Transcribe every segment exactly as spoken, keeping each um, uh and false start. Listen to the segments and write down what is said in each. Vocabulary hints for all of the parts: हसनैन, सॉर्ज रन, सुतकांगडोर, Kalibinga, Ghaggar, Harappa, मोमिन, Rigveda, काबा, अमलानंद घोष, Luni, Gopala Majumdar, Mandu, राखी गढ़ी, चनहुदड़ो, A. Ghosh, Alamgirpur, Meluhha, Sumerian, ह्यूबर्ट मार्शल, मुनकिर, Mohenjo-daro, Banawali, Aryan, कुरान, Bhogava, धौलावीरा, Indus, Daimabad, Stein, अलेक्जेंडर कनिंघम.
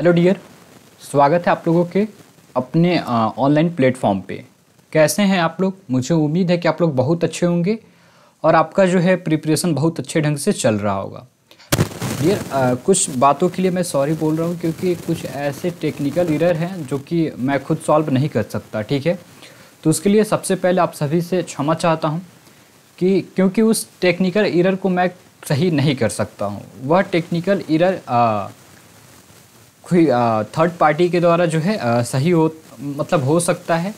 Hello dear, स्वागत है आप लोगों के अपने ऑनलाइन प्लेटफॉर्म पे। कैसे हैं आप लोग? मुझे उम्मीद है कि आप लोग बहुत अच्छे होंगे और आपका जो है प्रिपरेशन बहुत अच्छे ढंग से चल रहा होगा। डियर, कुछ बातों के लिए मैं सॉरी बोल रहा हूँ क्योंकि कुछ ऐसे टेक्निकल एरर हैं जो कि मैं खुद सॉल्व नहीं कर सकता, ठीक है। तो उसके लिए सबसे पहले आप सभी से क्षमा चाहता हूँ कि क्योंकि उस टेक्निकल एरर को मैं सही नहीं कर सकता हूँ। वह टेक्निकल एरर कोई थर्ड पार्टी के द्वारा जो है आ, सही हो मतलब हो सकता है,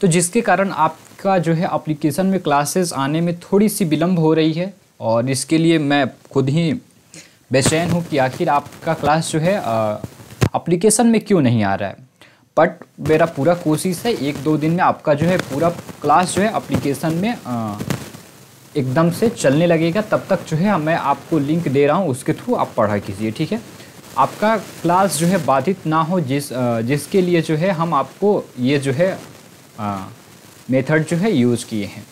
तो जिसके कारण आपका जो है एप्लीकेशन में क्लासेस आने में थोड़ी सी विलम्ब हो रही है और इसके लिए मैं खुद ही बेचैन हूँ कि आखिर आपका क्लास जो है एप्लीकेशन में क्यों नहीं आ रहा है। बट मेरा पूरा कोशिश है एक दो दिन में आपका जो है पूरा क्लास जो है एप्लीकेशन में आ, एकदम से चलने लगेगा। तब तक जो है मैं आपको लिंक दे रहा हूँ, उसके थ्रू आप पढ़ाई कीजिए, ठीक है। आपका क्लास जो है बाधित ना हो, जिस जिसके लिए जो है हम आपको ये जो है मेथड जो है यूज़ किए हैं।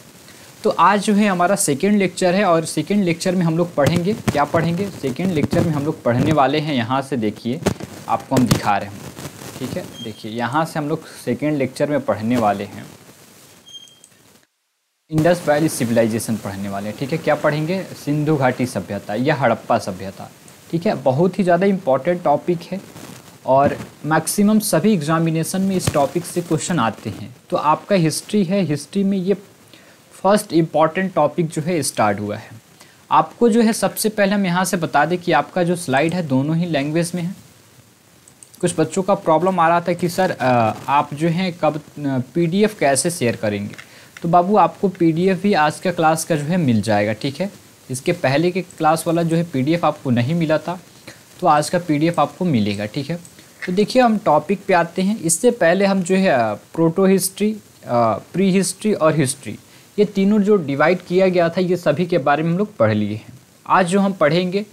तो आज जो है हमारा सेकेंड लेक्चर है और सेकेंड लेक्चर में हम लोग पढ़ेंगे, क्या पढ़ेंगे सेकेंड लेक्चर में हम लोग पढ़ने वाले हैं। यहाँ से देखिए, आपको हम दिखा रहे हैं, ठीक है। देखिए यहाँ से हम लोग सेकेंड लेक्चर में पढ़ने वाले हैं, इंडस वैली सिविलाइजेशन पढ़ने वाले हैं, ठीक है। क्या पढ़ेंगे? सिंधु घाटी सभ्यता या हड़प्पा सभ्यता, ठीक है। बहुत ही ज़्यादा इम्पॉर्टेंट टॉपिक है और मैक्सिमम सभी एग्जामिनेशन में इस टॉपिक से क्वेश्चन आते हैं। तो आपका हिस्ट्री है, हिस्ट्री में ये फर्स्ट इम्पॉर्टेंट टॉपिक जो है स्टार्ट हुआ है। आपको जो है सबसे पहले हम यहाँ से बता दें कि आपका जो स्लाइड है दोनों ही लैंग्वेज में है। कुछ बच्चों का प्रॉब्लम आ रहा था कि सर आप जो हैं कब पी डी एफ कैसे शेयर करेंगे, तो बाबू आपको पी डी एफ भी आज का क्लास का जो है मिल जाएगा, ठीक है। इसके पहले के क्लास वाला जो है पीडीएफ आपको नहीं मिला था, तो आज का पीडीएफ आपको मिलेगा, ठीक है। तो देखिए हम टॉपिक पे आते हैं। इससे पहले हम जो है प्रोटो हिस्ट्री, प्री हिस्ट्री और हिस्ट्री, ये तीनों जो डिवाइड किया गया था ये सभी के बारे में हम लोग पढ़ लिए हैं। आज जो हम पढ़ेंगे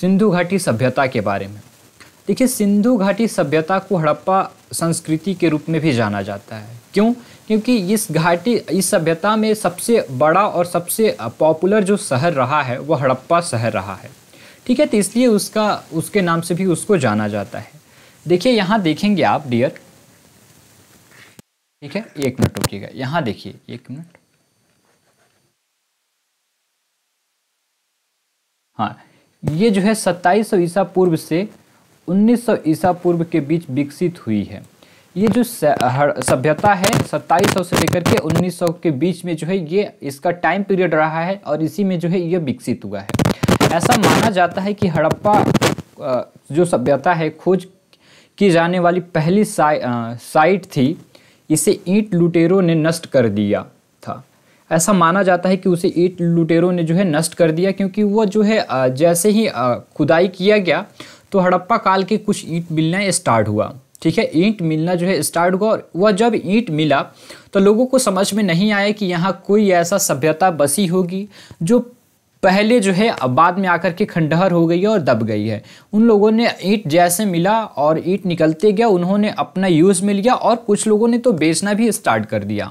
सिंधु घाटी सभ्यता के बारे में। देखिए सिंधु घाटी सभ्यता को हड़प्पा संस्कृति के रूप में भी जाना जाता है। क्यों? क्योंकि इस घाटी इस सभ्यता में सबसे बड़ा और सबसे पॉपुलर जो शहर रहा है वो हड़प्पा शहर रहा है, ठीक है। तो इसलिए उसका उसके नाम से भी उसको जाना जाता है। देखिए यहाँ देखेंगे आप डियर, ठीक है, एक मिनट रुकिएगा। यहाँ देखिए, एक मिनट, हाँ, ये जो है सत्ताईस सौ ईसा पूर्व से उन्नीस सौ ईसा पूर्व के बीच विकसित हुई है। ये जो सभ्यता है सत्ताईस सौ से लेकर के उन्नीस सौ के बीच में जो है ये इसका टाइम पीरियड रहा है और इसी में जो है ये विकसित हुआ है। ऐसा माना जाता है कि हड़प्पा जो सभ्यता है खोज की जाने वाली पहली साइट थी, इसे ईंट लुटेरों ने नष्ट कर दिया था। ऐसा माना जाता है कि उसे ईंट लुटेरों ने जो है नष्ट कर दिया, क्योंकि वो जो है जैसे ही खुदाई किया गया तो हड़प्पा काल के कुछ ईंट मिलना स्टार्ट हुआ, ठीक है। ईंट मिलना जो है स्टार्ट हुआ और वह जब ईंट मिला तो लोगों को समझ में नहीं आया कि यहाँ कोई ऐसा सभ्यता बसी होगी जो पहले जो है बाद में आकर के खंडहर हो गई है और दब गई है। उन लोगों ने ईंट जैसे मिला और ईंट निकलते गया, उन्होंने अपना यूज़ में लिया और कुछ लोगों ने तो बेचना भी स्टार्ट कर दिया।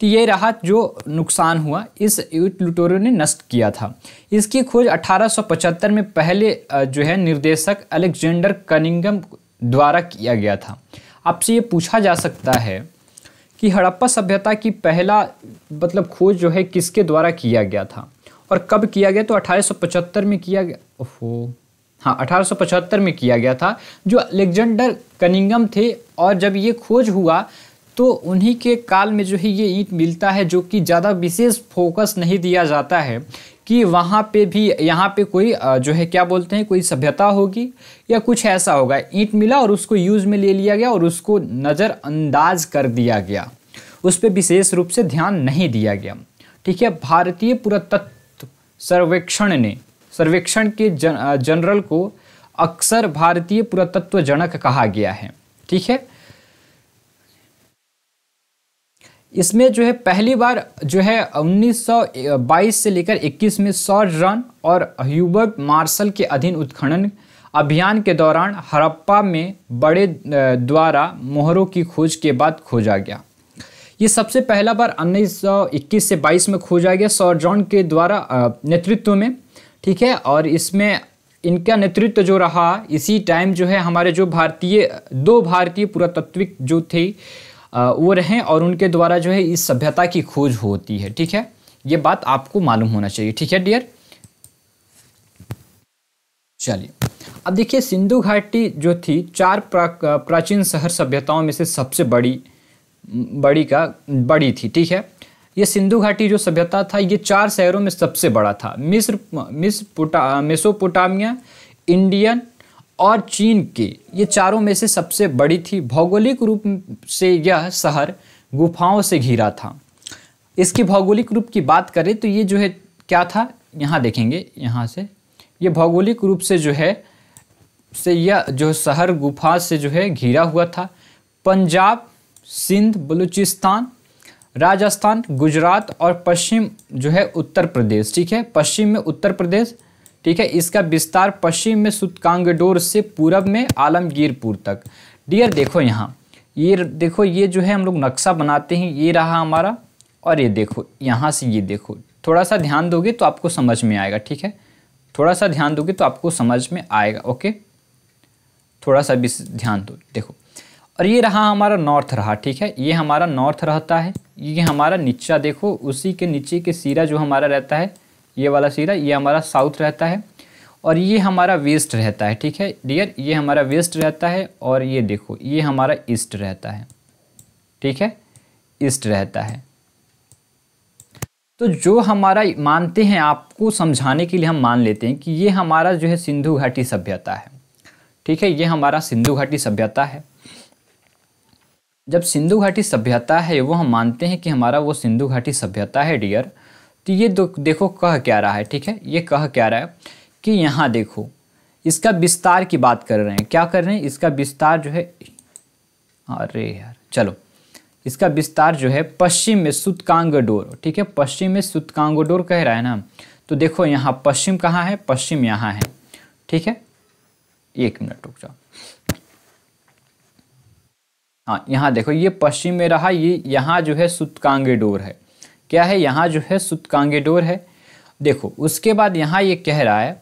तो ये रहा जो नुकसान हुआ, इस ईंट लुटेरों ने नष्ट किया था। इसकी खोज अठारह सौ पचहत्तर में पहले जो है निर्देशक अलेक्जेंडर कनिंघम द्वारा किया गया था। आपसे ये पूछा जा सकता है कि हड़प्पा सभ्यता की पहला मतलब खोज जो है किसके द्वारा किया गया था और कब किया गया? तो अठारह सौ पचहत्तर में किया गया, ओहो हाँ, अठारह सौ पचहत्तर में किया गया था, जो अलेक्जेंडर कनिंघम थे। और जब ये खोज हुआ तो उन्हीं के काल में जो है ये ईंट मिलता है, जो कि ज़्यादा विशेष फोकस नहीं दिया जाता है कि वहाँ पे भी यहाँ पे कोई जो है क्या बोलते हैं कोई सभ्यता होगी या कुछ ऐसा होगा। ईंट मिला और उसको यूज़ में ले लिया गया और उसको नज़रअंदाज कर दिया गया, उस पर विशेष रूप से ध्यान नहीं दिया गया, ठीक है। भारतीय पुरातत्व सर्वेक्षण ने सर्वेक्षण के जन, जनरल को अक्सर भारतीय पुरातत्व जनक कहा गया है, ठीक है। इसमें जो है पहली बार जो है उन्नीस सौ बाईस से लेकर इक्कीस में सॉर्ज रन और ह्यूबर्ट मार्शल के अधीन उत्खनन अभियान के दौरान हड़प्पा में बड़े द्वारा मोहरों की खोज के बाद खोजा गया। ये सबसे पहला बार उन्नीस सौ इक्कीस से बाईस में खोजा गया सॉर्ज रन के द्वारा नेतृत्व में, ठीक है। और इसमें इनका नेतृत्व जो रहा इसी टाइम जो है हमारे जो भारतीय दो भारतीय पुरातत्विक जो थे वो रहे और उनके द्वारा जो है इस सभ्यता की खोज होती है। ठीक है, ये बात आपको मालूम होना चाहिए। ठीक है डियर। चलिए अब देखिए सिंधु घाटी जो थी चार प्रा, प्राचीन शहर सभ्यताओं में से सबसे बड़ी बड़ी का बड़ी थी। ठीक है, ये सिंधु घाटी जो सभ्यता था ये चार शहरों में सबसे बड़ा था। मिस्र मिस्र मेसोपोटामिया, इंडियन और चीन के ये चारों में से सबसे बड़ी थी। भौगोलिक रूप से यह शहर गुफाओं से घिरा था। इसकी भौगोलिक रूप की बात करें तो ये जो है क्या था, यहाँ देखेंगे यहाँ से, ये भौगोलिक रूप से जो है से यह जो शहर गुफा से जो है घिरा हुआ था। पंजाब, सिंध, बलूचिस्तान, राजस्थान, गुजरात और पश्चिम जो है उत्तर प्रदेश। ठीक है, पश्चिम में उत्तर प्रदेश। ठीक है, इसका विस्तार पश्चिम में सुतकांगडोर से पूरब में आलमगीरपुर तक। डियर देखो यहाँ, ये देखो ये जो है हम लोग नक्शा बनाते हैं, ये रहा हमारा और ये देखो यहाँ से, ये देखो थोड़ा सा ध्यान दोगे तो आपको समझ में आएगा। ठीक है, थोड़ा सा ध्यान दोगे तो आपको समझ में आएगा। ओके, थोड़ा सा भी ध्यान दो, देखो। और ये रहा हमारा नॉर्थ रहा। ठीक है, ये हमारा नॉर्थ रहता है। ये हमारा नीचा देखो, उसी के नीचे के सिरा जो हमारा रहता है, ये वाला सिरा, ये हमारा साउथ रहता है। और ये हमारा वेस्ट रहता है। ठीक है डियर, ये हमारा वेस्ट रहता है। और ये देखो ये हमारा ईस्ट रहता है। ठीक है, ईस्ट रहता है। तो जो हमारा मानते हैं, आपको समझाने के लिए हम मान लेते हैं कि ये हमारा जो है सिंधु घाटी सभ्यता है। ठीक है, ये हमारा सिंधु घाटी सभ्यता है। जब सिंधु घाटी सभ्यता है वो हम मानते हैं कि हमारा वो सिंधु घाटी सभ्यता है डियर। तो ये देखो कह क्या रहा है। ठीक है, ये कह क्या रहा है कि यहाँ देखो इसका विस्तार की बात कर रहे हैं। क्या कर रहे हैं, इसका विस्तार जो है, अरे यार चलो, इसका विस्तार जो है पश्चिम में सुतकांगडोर। ठीक है, पश्चिम में सुतकांगडोर कह रहा है ना। तो देखो यहाँ पश्चिम कहाँ है, पश्चिम यहाँ है। ठीक है, एक मिनट रुक जाओ। हाँ, यहाँ देखो ये पश्चिम में रहा, ये यहाँ जो है सुतकांगडोर है। क्या है, यहाँ जो है सुतकांगडोर है। देखो उसके बाद यहाँ ये कह रहा है,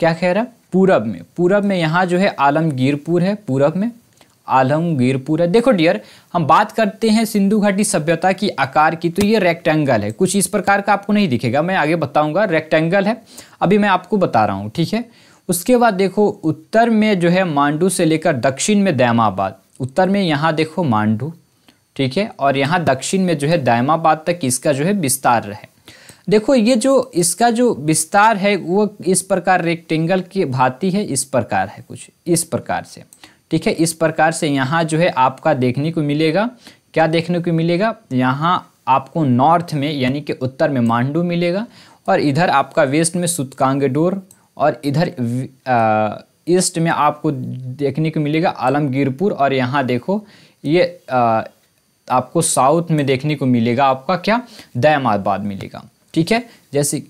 क्या कह रहा है, पूरब में, पूरब में यहाँ जो है आलमगीरपुर है, पूरब में आलमगीरपुर है। देखो डियर, हम बात करते हैं सिंधु घाटी सभ्यता की आकार की, तो ये रेक्टेंगल है, कुछ इस प्रकार का आपको नहीं दिखेगा, मैं आगे बताऊंगा। रेक्टेंगल है, अभी मैं आपको बता रहा हूँ। ठीक है, उसके बाद देखो उत्तर में जो है मांडू से लेकर दक्षिण में दैमाबाद, उत्तर में यहाँ देखो मांडू। ठीक है, और यहाँ दक्षिण में जो है दैमाबाद तक इसका जो है विस्तार है। देखो ये जो इसका जो विस्तार है वो इस प्रकार रेक्टेंगल की भांति है, इस प्रकार है, कुछ इस प्रकार से। ठीक है, इस प्रकार से यहाँ जो है आपका देखने को मिलेगा, क्या देखने को मिलेगा, यहाँ आपको नॉर्थ में यानी कि उत्तर में मांडू मिलेगा, और इधर आपका वेस्ट में सुतकांगडोर, और इधर ईस्ट में आपको देखने को मिलेगा आलमगीरपुर, और यहाँ देखो ये आ, आपको साउथ में देखने को मिलेगा आपका क्या, दैमाबाद मिलेगा। ठीक है, जैसे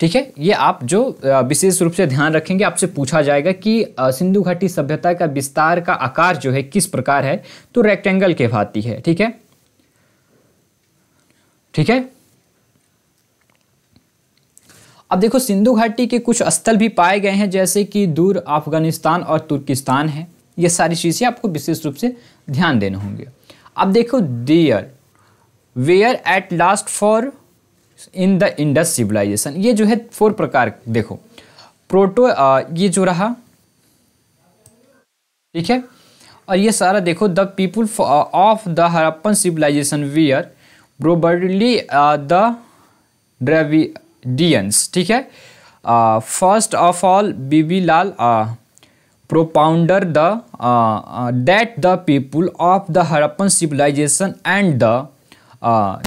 ठीक है, ये आप जो विशेष रूप से ध्यान रखेंगे, आपसे पूछा जाएगा कि सिंधु घाटी सभ्यता का विस्तार का आकार जो है किस प्रकार है, तो रेक्टेंगल के भांति है। ठीक है, ठीक है। अब देखो सिंधु घाटी के कुछ स्थल भी पाए गए हैं, जैसे कि दूर अफगानिस्तान और तुर्किस्तान है। ये सारी चीज़ें आपको विशेष रूप से ध्यान देने होंगे। अब देखो there were at last for in the Indus civilisation, ये जो है फोर प्रकार, देखो प्रोटो ये जो रहा। ठीक है, और ये सारा देखो the people of the Harappan civilisation were probably the द्रवि डियंस। ठीक है, first of all B B Lal propounder the that the people of the Harappan civilisation and the,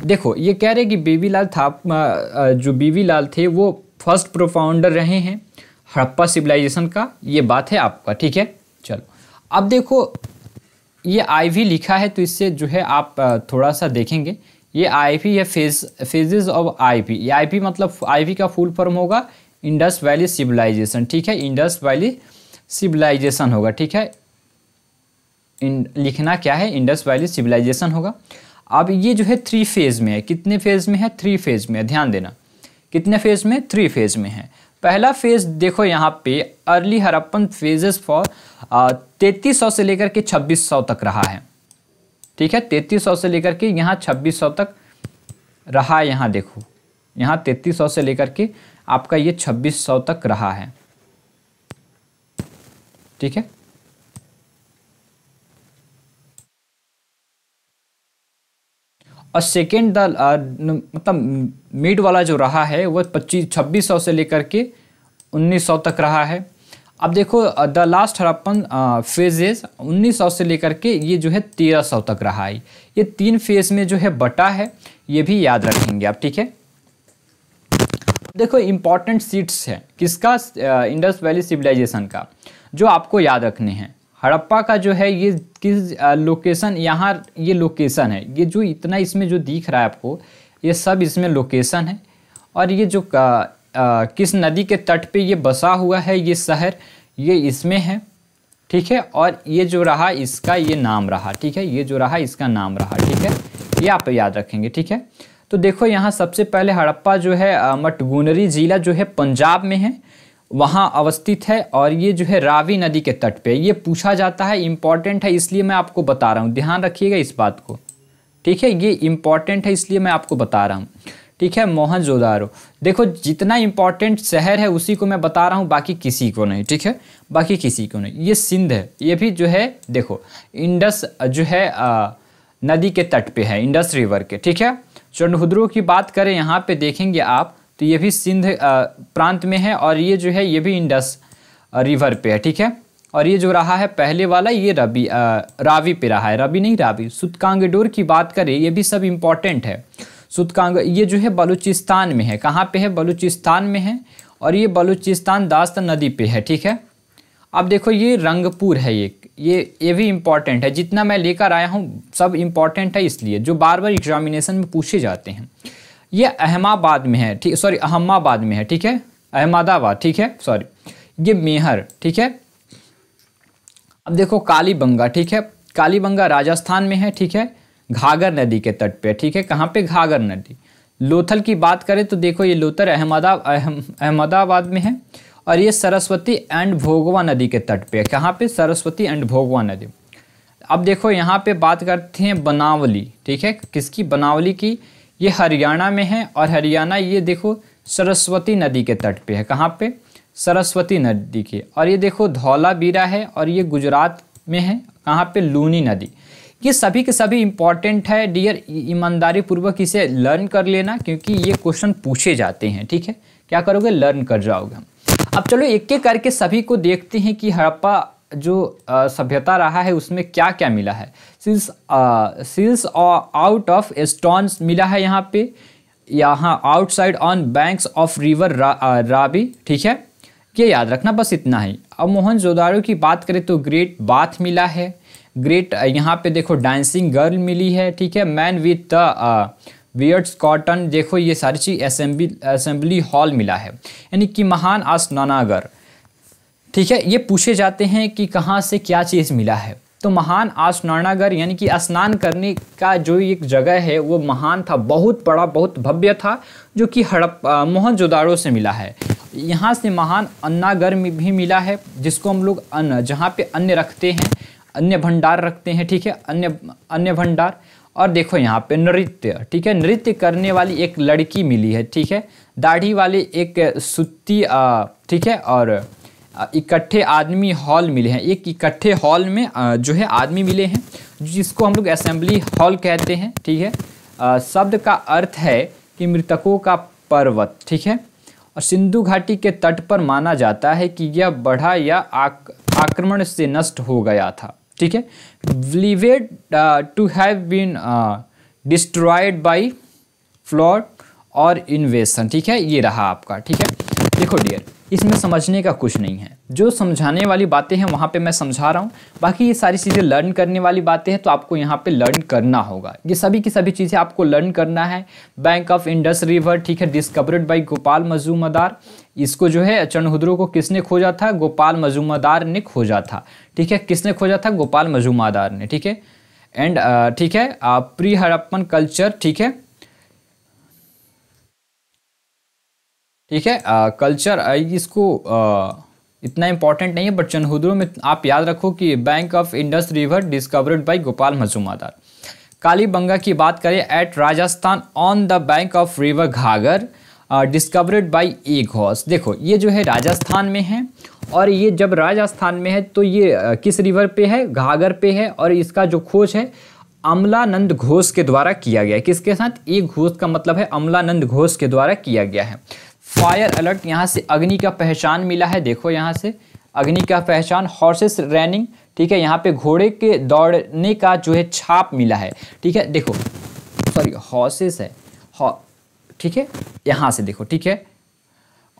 देखो ये कह रहे कि बी बी लाल था, uh, जो बी बी लाल थे वो फर्स्ट प्रोपाउंडर रहे हैं हड़प्पा सिविलाइजेशन का, ये बात है आपका। ठीक है, चलो अब देखो ये आई भी लिखा है तो इससे जो है आप uh, थोड़ा सा देखेंगे। ये आईवी या फेज फेजेस ऑफ आईवी, ये आईवी मतलब आईवी का फुल फॉर्म होगा इंडस वैली सिविलाइजेशन। ठीक है, इंडस वैली सिविलाइजेशन होगा। ठीक है, इन, लिखना क्या है, इंडस वैली सिविलाइजेशन होगा। अब ये जो है थ्री फेज में है, कितने फेज में है, थ्री फेज में है, ध्यान देना, कितने फेज में, थ्री फेज में है। पहला फेज देखो यहाँ पे अर्ली हरप्पन फेजेस फॉर तैतीस सौ से लेकर के छब्बीस सौ तक रहा है, ठीक है। तैतीस सौ से लेकर के यहाँ छब्बीस सौ तक रहा है। यहाँ देखो यहाँ तैतीस सौ से लेकर के आपका ये छब्बीस सौ तक रहा है, ठीक है। और सेकेंड द मतलब मिड वाला जो रहा है वो पच्चीस छब्बीस सौ से लेकर के उन्नीस सौ तक रहा है। अब देखो द लास्ट हड़प्पन फेजेस उन्नीस सौ से लेकर के ये जो है तेरह सौ तक रहा है। ये तीन फेज में जो है बटा है, ये भी याद रखेंगे आप, ठीक है। देखो इम्पॉर्टेंट सीट्स है किसका, इंडस वैली सिविलाइजेशन का, जो आपको याद रखने हैं। हड़प्पा का जो है ये किस लोकेशन, यहाँ ये लोकेशन है, ये जो इतना इसमें जो दिख रहा है आपको ये सब इसमें लोकेशन है। और ये जो आ, आ, किस नदी के तट पे ये बसा हुआ है ये शहर, ये इसमें है, ठीक है। और ये जो रहा इसका ये नाम रहा, ठीक है। ये जो रहा इसका नाम रहा, ठीक है। ये आप याद रखेंगे, ठीक है। तो देखो यहाँ सबसे पहले हड़प्पा जो है मटगुनरी जिला जो है पंजाब में है, वहाँ अवस्थित है। और ये जो है रावी नदी के तट पे, ये पूछा जाता है, इम्पॉर्टेंट है इसलिए मैं आपको बता रहा हूँ, ध्यान रखिएगा इस बात को, ठीक है। ये इम्पॉर्टेंट है इसलिए मैं आपको बता रहा हूँ, ठीक है। मोहनजोदारो, देखो जितना इम्पॉर्टेंट शहर है उसी को मैं बता रहा हूँ, बाकी किसी को नहीं, ठीक है, बाकी किसी को नहीं। ये सिंध है, ये भी जो है देखो इंडस जो है आ, नदी के तट पे है, इंडस रिवर के, ठीक है। चंडहुद्रो की बात करें यहाँ पे देखेंगे आप तो ये भी सिंध प्रांत में है। और ये जो है ये भी इंडस रिवर पे है, ठीक है। और ये जो रहा है पहले वाला ये रवि रावी पे रहा है, रवि नहीं रावी। सुतकांगडोर की बात करें ये भी सब इम्पॉर्टेंट है। सुतकांग ये जो है बलूचिस्तान में है, कहाँ पे है, बलूचिस्तान में है। और ये बलूचिस्तान दास्त नदी पे है, ठीक है। अब देखो ये रंगपुर है, ये ये ये भी इम्पॉर्टेंट है। जितना मैं लेकर आया हूँ सब इम्पॉर्टेंट है इसलिए, जो बार बार एग्जामिनेशन में पूछे जाते हैं। ये अहमाबाद में है, ठीक सॉरी अहमाबाद में है, ठीक है, अहमदाबाद, ठीक है, सॉरी। ये मेहर, ठीक है। अब देखो कालीबंगा, ठीक है, कालीबंगा राजस्थान में है, ठीक है, घाघर नदी के तट पे, ठीक है। कहाँ पे, घाघर नदी। लोथल की बात करें तो देखो ये लोथल अहमदाबाद में है। और ये सरस्वती एंड भोगवा नदी के तट पे है, कहाँ पे, सरस्वती एंड भोगवा नदी। अब देखो यहाँ पे बात करते हैं बनावली, ठीक है, किसकी, बनावली की। ये हरियाणा में है। और हरियाणा ये देखो सरस्वती नदी के तट पे है, कहाँ पे, सरस्वती नदी के। और ये देखो धौलावीरा है। और ये गुजरात में है, कहाँ पे, लूनी नदी। ये सभी के सभी इम्पॉर्टेंट है डियर, ईमानदारी पूर्वक इसे लर्न कर लेना क्योंकि ये क्वेश्चन पूछे जाते हैं, ठीक है। क्या करोगे, लर्न कर जाओगे। अब चलो एक एक करके सभी को देखते हैं कि हड़प्पा जो सभ्यता रहा है उसमें क्या क्या मिला है। Seals seals out of stones मिला है यहाँ पे, यहाँ outside on banks of river Ravi, ठीक है, ये याद रखना, बस इतना ही। अब मोहनजोदारो की बात करें तो ग्रेट बाथ मिला है, ग्रेट यहाँ पे देखो डांसिंग गर्ल मिली है, ठीक है। मैन विथ द वियर्ड्स कॉटन, देखो ये सारी चीज असेंबली असेंबली हॉल मिला है, यानी कि महान आसनागर, ठीक है। ये पूछे जाते हैं कि कहाँ से क्या चीज़ मिला है, तो महान आसनागर यानी कि स्नान करने का जो एक जगह है वो महान था, बहुत बड़ा, बहुत भव्य था, जो कि हड़प्पा मोहनजोदारो से मिला है। यहाँ से महान अन्नागर भी मिला है, जिसको हम लोग अन्न, जहाँ पे अन्न रखते हैं, अन्न भंडार रखते हैं, ठीक है, अन्न अन्न भंडार। और देखो यहाँ पे नृत्य, ठीक है, नृत्य करने वाली एक लड़की मिली है, ठीक है, दाढ़ी वाली एक सुत्ती, ठीक है। और इकट्ठे आदमी हॉल मिले हैं, एक इकट्ठे हॉल में जो है आदमी मिले हैं, जिसको हम लोग असेंबली हॉल कहते हैं, ठीक है। शब्द का अर्थ है कि मृतकों का पर्वत, ठीक है। और सिंधु घाटी के तट पर माना जाता है कि यह बढ़ा या आक, आक्रमण से नष्ट हो गया था, ठीक है। Believed to have been destroyed by flood और इन्वेशन, ठीक है, ये रहा आपका, ठीक है। देखो डियर, इसमें समझने का कुछ नहीं है, जो समझाने वाली बातें हैं वहाँ पे मैं समझा रहा हूँ, बाकी ये सारी चीज़ें लर्न करने वाली बातें हैं, तो आपको यहाँ पे लर्न करना होगा। ये सभी की सभी चीज़ें आपको लर्न करना है। बैंक ऑफ इंडस रिवर, ठीक है, डिस्कवर्ड बाय गोपाल मजूमदार, इसको जो है चंडहुद्रो को किसने खोजा था, गोपाल मजूमदार ने खोजा था, ठीक है। किसने खोजा था, गोपाल मजूमदार ने, ठीक है। एंड ठीक है प्री हड़प्पन कल्चर, ठीक है। ठीक है। कल्चर इसको आ, इतना इंपॉर्टेंट नहीं है, बट चनहुदरो में आप याद रखो कि bank of Indus river discovered by Gopal Majumdar. Kalibanga की बात करें, at Rajasthan on the bank of river घाघर discovered by A Ghosh. देखो ये जो है राजस्थान में है, और ये जब राजस्थान में है तो ये uh, किस रिवर पे है? घाघर पे है। और इसका जो खोज है अमलानंद घोष के द्वारा किया गया है। किसके साथ? ए घोष का मतलब है अमलानंद घोष के द्वारा किया गया है। फायर अलर्ट, यहाँ से अग्नि का पहचान मिला है। देखो यहाँ से अग्नि का पहचान, हॉर्सेस रनिंग, ठीक है, यहाँ पे घोड़े के दौड़ने का जो है छाप मिला है, ठीक है। देखो सॉरी हॉर्सेस है, ठीक है, यहाँ से देखो, ठीक है।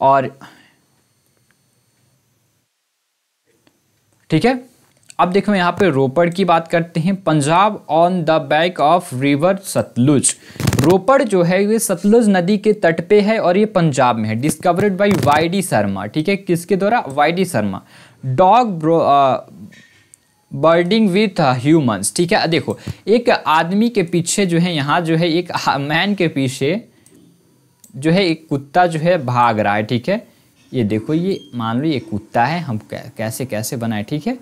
और ठीक है, अब देखो यहाँ पे रोपड़ की बात करते हैं। Punjab on the bank of river Sutlej. Ropar जो है ये सतलुज नदी के तट पे है और ये पंजाब में है। Discovered by Y D Sharma, ठीक है, किसके द्वारा? Y D Sharma. Dog burying with humans, ठीक है। देखो एक आदमी के पीछे जो है, यहाँ जो है एक मैन के पीछे जो है एक कुत्ता जो है भाग रहा है, ठीक है। ये देखो ये मान लो ये कुत्ता है, हम कैसे कैसे बनाए, ठीक है,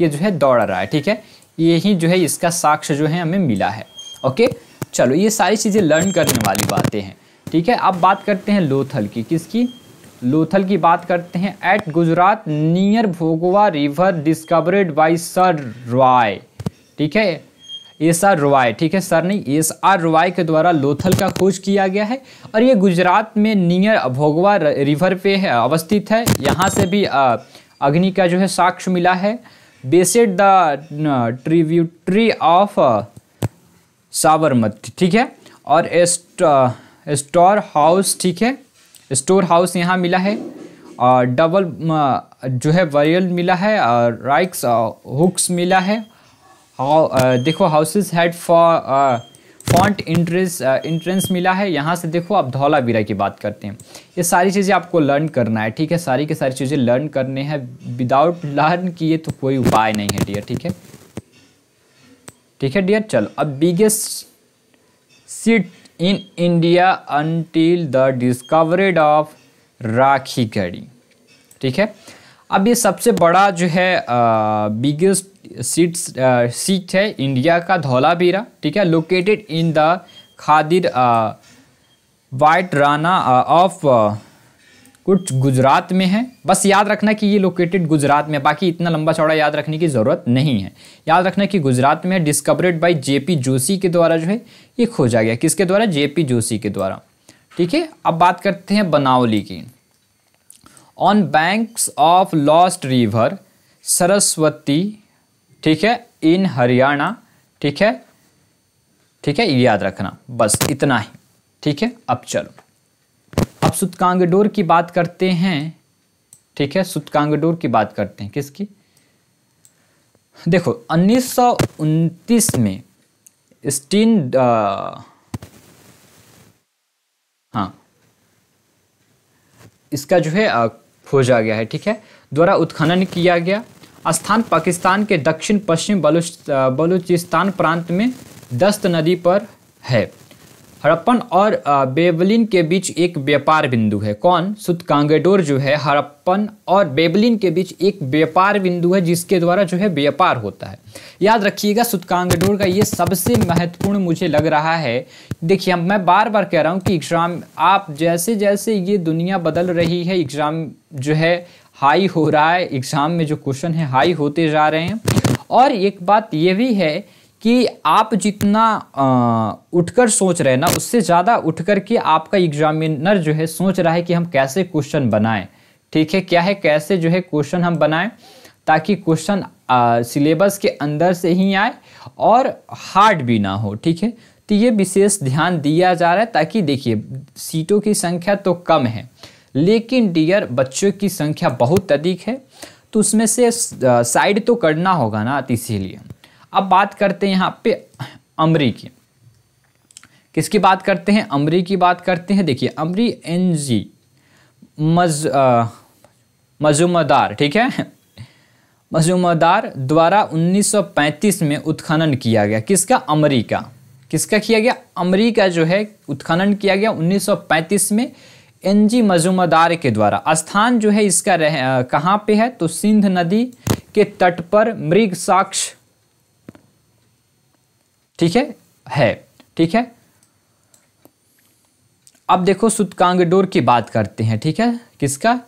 ये जो है दौड़ रहा है, ठीक है। यही जो है इसका साक्ष्य जो है हमें मिला है। ओके चलो, ये सारी चीज़ें लर्न करने वाली बातें हैं, ठीक है। अब बात करते हैं लोथल की। किसकी? लोथल की बात करते हैं। At Gujarat near Bhogava river discovered by sir Roy, ठीक है, एस आर रॉय, ठीक है, सर नहीं एस आर रॉय के द्वारा लोथल का खोज किया गया है। और ये गुजरात में नियर भोगवा रिवर पे है, अवस्थित है। यहाँ से भी अग्नि का जो है साक्ष्य मिला है। Based the tributary of Sabarmati, ठीक है। और स्टोर हाउस, ठीक है, स्टोर हाउस यहाँ मिला है। और डबल जो है वरियल मिला है, और राइक्स हुक्स मिला है। देखो houses had for font entrance entrance मिला है। यहाँ से देखो आप धौलावीरा की बात करते हैं। ये सारी चीज़ें आपको लर्न करना है, ठीक है, सारी की सारी चीज़ें लर्न करने हैं। विदाउट लर्न किए तो कोई उपाय नहीं है डियर, ठीक है, ठीक है डियर। चलो अब biggest city in India until the discovery of राखी गढ़ी, ठीक है। अब ये सबसे बड़ा जो है बिगेस्ट सीट्स सीट है इंडिया का धौलावीरा, ठीक है। Located in the Khadir white Rann of कुछ गुजरात में है। बस याद रखना कि ये लोकेटेड गुजरात में, बाकी इतना लंबा चौड़ा याद रखने की ज़रूरत नहीं है। याद रखना कि गुजरात में डिस्कवर्ड बाय जेपी जोशी के द्वारा जो है ये खोजा गया। किसके द्वारा? जेपी जोशी के द्वारा, ठीक है। अब बात करते हैं बनावली की। On banks of lost river Saraswati, ठीक है, इन हरियाणा, ठीक है, ठीक है, याद रखना बस इतना ही, ठीक है। अब चलो अब सुतकांगडोर की बात करते हैं, ठीक है, सुतकांगडोर की बात करते हैं। किसकी? देखो उन्नीस सौ उनतीस में स्टीन द... हाँ इसका जो है खोजा गया है, ठीक है, द्वारा उत्खनन किया गया। स्थान पाकिस्तान के दक्षिण पश्चिम बलूचिस्तान प्रांत में दस्त नदी पर है। हड़प्पन और बेबलिन के बीच एक व्यापार बिंदु है। कौन? सुतकांगडोर जो है हड़प्पन और बेबलिन के बीच एक व्यापार बिंदु है, जिसके द्वारा जो है व्यापार होता है। याद रखिएगा सुतकांगडोर का ये सबसे महत्वपूर्ण मुझे लग रहा है। देखिए मैं बार बार कह रहा हूँ कि एग्ज़ाम आप जैसे जैसे ये दुनिया बदल रही है, एग्ज़ाम जो है हाई हो रहा है, एग्ज़ाम में जो क्वेश्चन है हाई होते जा रहे हैं। और एक बात ये भी है कि आप जितना उठकर सोच रहे हैं ना, उससे ज़्यादा उठकर के आपका एग्जामिनर जो है सोच रहा है कि हम कैसे क्वेश्चन बनाएं, ठीक है, क्या है कैसे जो है क्वेश्चन हम बनाएं ताकि क्वेश्चन सिलेबस के अंदर से ही आए और हार्ड भी ना हो, ठीक है। तो ये विशेष ध्यान दिया जा रहा है, ताकि देखिए सीटों की संख्या तो कम है, लेकिन डियर बच्चों की संख्या बहुत अधिक है, तो उसमें से साइड तो करना होगा ना, इसीलिए। अब बात करते हैं यहाँ पे अमरी की। किसकी बात करते हैं? अमरी की बात करते हैं। देखिए अमरी एन जी मज मजुमदार, ठीक है, मजुमदार द्वारा उन्नीस सौ पैंतीस में उत्खनन किया गया। किसका? अमरी का। किसका किया गया? अमरी का जो है उत्खनन किया गया उन्नीस सौ पैंतीस में एनजी मजुमदार के द्वारा। स्थान जो है इसका कहाँ पे है, तो सिंध नदी के तट पर मृग साक्ष, ठीक है है ठीक है। अब देखो सुतकांगडोर की बात करते हैं, ठीक है, किसका,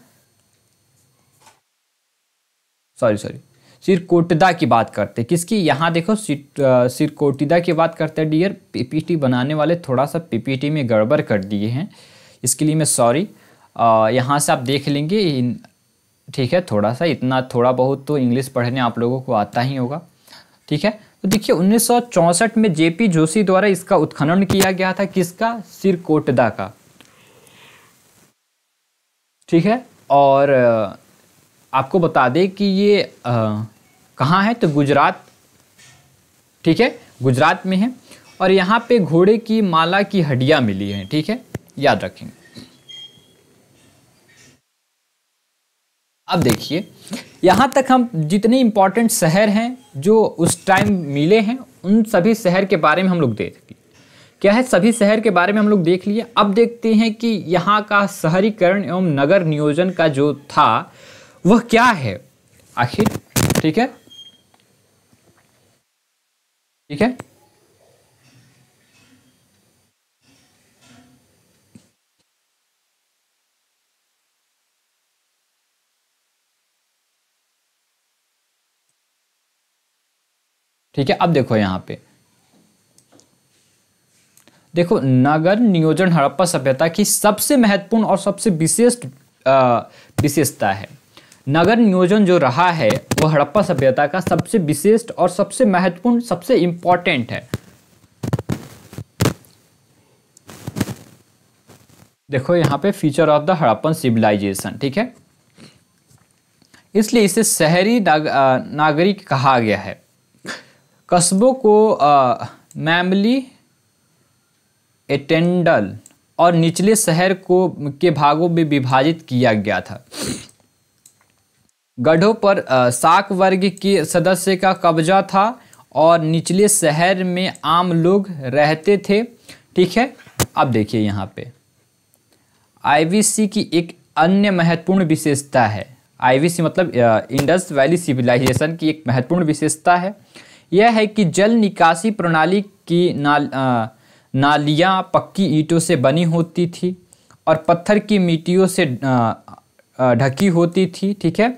सॉरी सॉरी सिरकोटदा की बात करते हैं, किसकी, यहाँ देखो सिरकोटदा की बात करते हैं। डियर पीपीटी बनाने वाले थोड़ा सा पीपीटी में गड़बड़ कर दिए हैं, इसके लिए मैं सॉरी। यहाँ से आप देख लेंगे, ठीक है, थोड़ा सा इतना थोड़ा बहुत तो इंग्लिश पढ़ने आप लोगों को आता ही होगा, ठीक है। तो देखिए उन्नीस सौ चौंसठ में जेपी जोशी द्वारा इसका उत्खनन किया गया था, किसका, सिरकोटदा का, ठीक है। और आपको बता दें कि ये कहाँ है, तो गुजरात, ठीक है, गुजरात में है। और यहाँ पे घोड़े की माला की हड्डियाँ मिली हैं, ठीक है, याद रखेंगे। अब देखिए यहाँ तक हम जितने इम्पोर्टेंट शहर हैं जो उस टाइम मिले हैं, उन सभी शहर के बारे में हम लोग देख लिए, क्या है, सभी शहर के बारे में हम लोग देख लिए। अब देखते हैं कि यहाँ का शहरीकरण एवं नगर नियोजन का जो था वह क्या है आखिर, ठीक है ठीक है। ठीक है, अब देखो यहाँ पे देखो नगर नियोजन हड़प्पा सभ्यता की सबसे महत्वपूर्ण और सबसे विशेष विशेषता है। नगर नियोजन जो रहा है वह हड़प्पा सभ्यता का सबसे विशेष और सबसे महत्वपूर्ण, सबसे इम्पोर्टेंट है। देखो यहाँ पे feature of the Harappan civilisation, ठीक है, इसलिए इसे शहरी नाग, नागरिक कहा गया है। कस्बों को मैमली एटेंडल और निचले शहर को के भागों में विभाजित किया गया था। गढ़ों पर साक वर्ग के सदस्य का कब्जा था और निचले शहर में आम लोग रहते थे, ठीक है। अब देखिए यहाँ पे आईवीसी की एक अन्य महत्वपूर्ण विशेषता है। आईवीसी मतलब इंडस वैली सिविलाइजेशन की एक महत्वपूर्ण विशेषता है, यह है कि जल निकासी प्रणाली की नाल नालियाँ पक्की ईंटों से बनी होती थी और पत्थर की मिट्टियों से ढकी होती थी, ठीक है।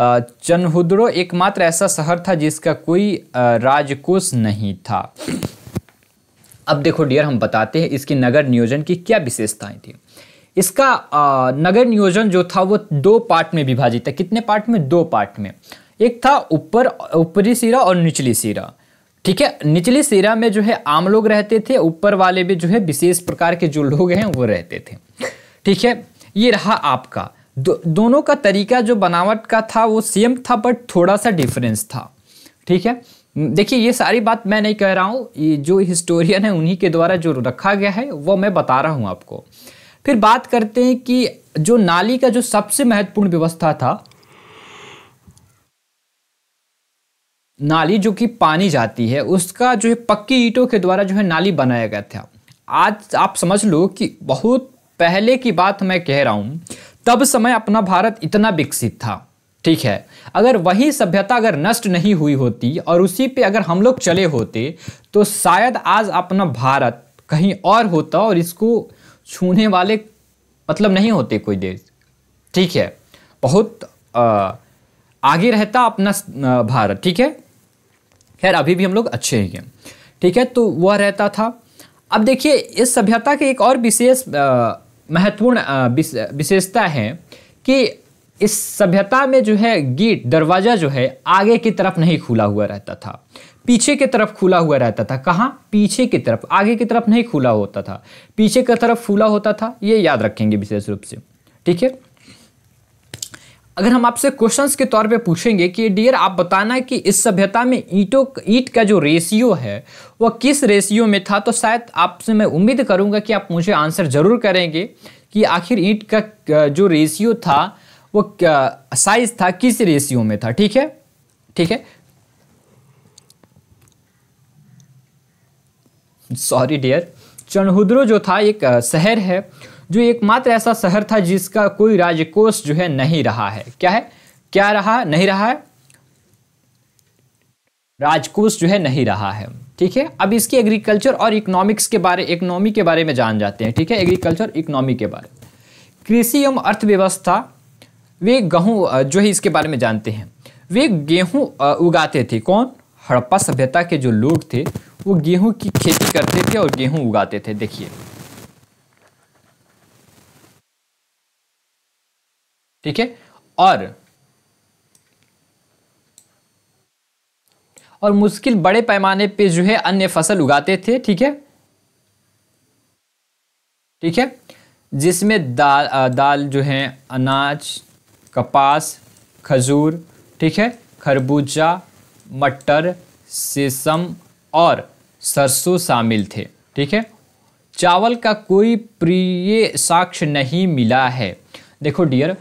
चनहुदड़ो एकमात्र ऐसा शहर था जिसका कोई राजकोष नहीं था। अब देखो डियर हम बताते हैं इसकी नगर नियोजन की क्या विशेषताएं थी। इसका नगर नियोजन जो था वो दो पार्ट में विभाजित था। कितने पार्ट में? दो पार्ट में। एक था ऊपर ऊपरी सिरा और निचली सिरा, ठीक है। निचली सिरा में जो है आम लोग रहते थे, ऊपर वाले में जो है विशेष प्रकार के जो लोग हैं वो रहते थे, ठीक है। ये रहा आपका दो, दोनों का तरीका जो बनावट का था वो सेम था, बट थोड़ा सा डिफरेंस था, ठीक है। देखिए ये सारी बात मैं नहीं कह रहा हूँ, ये जो हिस्टोरियन है उन्हीं के द्वारा जो रखा गया है वो मैं बता रहा हूँ आपको। फिर बात करते हैं कि जो नाली का जो सबसे महत्वपूर्ण व्यवस्था था, नाली जो कि पानी जाती है उसका जो है पक्की ईंटों के द्वारा जो है नाली बनाया गया था। आज आप समझ लो कि बहुत पहले की बात मैं कह रहा हूँ, तब समय अपना भारत इतना विकसित था, ठीक है। अगर वही सभ्यता अगर नष्ट नहीं हुई होती और उसी पे अगर हम लोग चले होते तो शायद आज अपना भारत कहीं और होता और इसको छूने वाले मतलब नहीं होते कोई देश, ठीक है। बहुत आ, आगे रहता अपना भारत, ठीक है। खैर अभी भी हम लोग अच्छे ही हैं, ठीक है, तो वह रहता था। अब देखिए इस सभ्यता के एक और विशेष महत्वपूर्ण विशेषता है कि इस सभ्यता में जो है गेट दरवाज़ा जो है आगे की तरफ नहीं खुला हुआ रहता था, पीछे की तरफ खुला हुआ रहता था। कहाँ? पीछे की तरफ, आगे की तरफ नहीं खुला होता था, पीछे की तरफ खुला होता था, ये याद रखेंगे विशेष रूप से, ठीक है। अगर हम आपसे क्वेश्चंस के तौर पे पूछेंगे कि डियर आप बताना कि इस सभ्यता में ईंटों ईंट का जो रेशियो है वह किस रेशियो में था, तो शायद आपसे मैं उम्मीद करूंगा कि आप मुझे आंसर ज़रूर करेंगे कि आखिर ईंट का जो रेशियो था वो साइज था किस रेशियो में था, ठीक है ठीक है। सॉरी डियर, चनहुदड़ो जो था एक शहर है जो एकमात्र ऐसा शहर था जिसका कोई राजकोष जो है नहीं रहा है। क्या है, क्या रहा नहीं रहा है, राजकोष जो है नहीं रहा है। ठीक है, अब इसके एग्रीकल्चर और इकोनॉमिक्स के बारे इकोनॉमी के बारे में जान जाते हैं। ठीक है, एग्रीकल्चर इकोनॉमी के बारे में, कृषि एवं अर्थव्यवस्था, वे गेहूँ जो है इसके बारे में जानते हैं। वे गेहूँ उगाते थे, कौन, हड़प्पा सभ्यता के जो लोग थे वो गेहूं की खेती करते थे और गेहूं उगाते थे। देखिए, ठीक है, और और मुश्किल बड़े पैमाने पे जो है अन्य फसल उगाते थे। ठीक है, ठीक है, जिसमें दाल दाल जो है, अनाज, कपास, खजूर, ठीक है, खरबूजा, मटर, सेसम और सरसों शामिल थे। ठीक है, चावल का कोई प्रिय साक्ष्य नहीं मिला है। देखो डियर,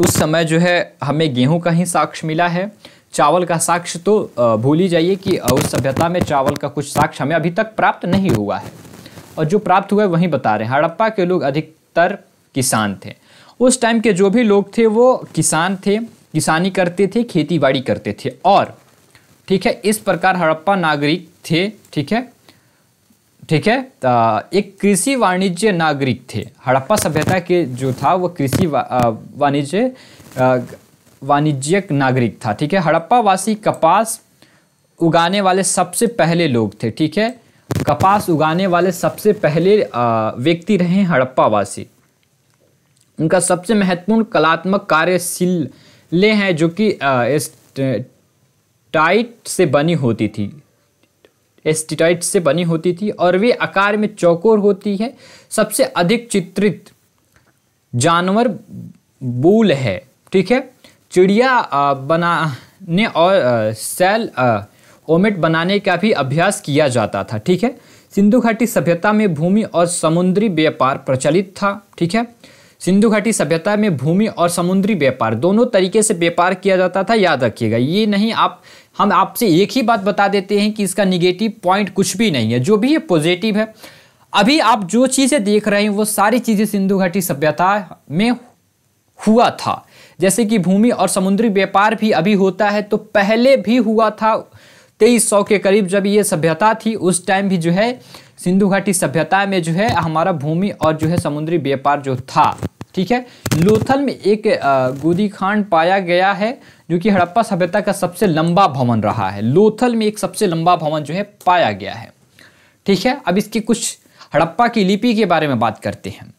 उस समय जो है हमें गेहूं का ही साक्ष्य मिला है, चावल का साक्ष्य तो भूल ही जाइए कि उस सभ्यता में चावल का कुछ साक्ष्य हमें अभी तक प्राप्त नहीं हुआ है, और जो प्राप्त हुआ है वहीं बता रहे हैं। हड़प्पा के लोग अधिकतर किसान थे। उस टाइम के जो भी लोग थे वो किसान थे, किसानी करते थे, खेतीबाड़ी करते थे, और ठीक है इस प्रकार हड़प्पा नागरिक थे। ठीक है, ठीक है, एक कृषि वाणिज्य नागरिक थे। हड़प्पा सभ्यता के जो था वो कृषि वाणिज्य वाणिज्यिक नागरिक था। ठीक है, हड़प्पा वासी कपास उगाने वाले सबसे पहले लोग थे। ठीक है, कपास उगाने वाले सबसे पहले व्यक्ति रहे हड़प्पा वासी। उनका सबसे महत्वपूर्ण कलात्मक कार्यशील ले हैं जो कि टाइट से बनी होती थी, एस्टिटाइट से बनी होती थी, और वे आकार में चौकोर होती है। सबसे अधिक चित्रित जानवर बूल है। ठीक है, चिड़िया बनाने और सेल ओमेट बनाने का भी अभ्यास किया जाता था। ठीक है, सिंधु घाटी सभ्यता में भूमि और समुद्री व्यापार प्रचलित था। ठीक है, सिंधु घाटी सभ्यता में भूमि और समुद्री व्यापार दोनों तरीके से व्यापार किया जाता था। याद रखिएगा, ये नहीं आप हम आपसे एक ही बात बता देते हैं कि इसका निगेटिव पॉइंट कुछ भी नहीं है, जो भी ये पॉजिटिव है। अभी आप जो चीज़ें देख रहे हैं वो सारी चीज़ें सिंधु घाटी सभ्यता में हुआ था, जैसे कि भूमि और समुद्री व्यापार भी अभी होता है, तो पहले भी हुआ था। तेईस सौ के करीब जब ये सभ्यता थी उस टाइम भी जो है सिंधु घाटी सभ्यता में जो है हमारा भूमि और जो है समुद्री व्यापार जो था। ठीक है, लोथल में एक गोदी खान पाया गया है जो कि हड़प्पा सभ्यता का सबसे लंबा भवन रहा है। लोथल में एक सबसे लंबा भवन जो है पाया गया है। ठीक है, अब इसकी कुछ हड़प्पा की लिपि के बारे में बात करते हैं।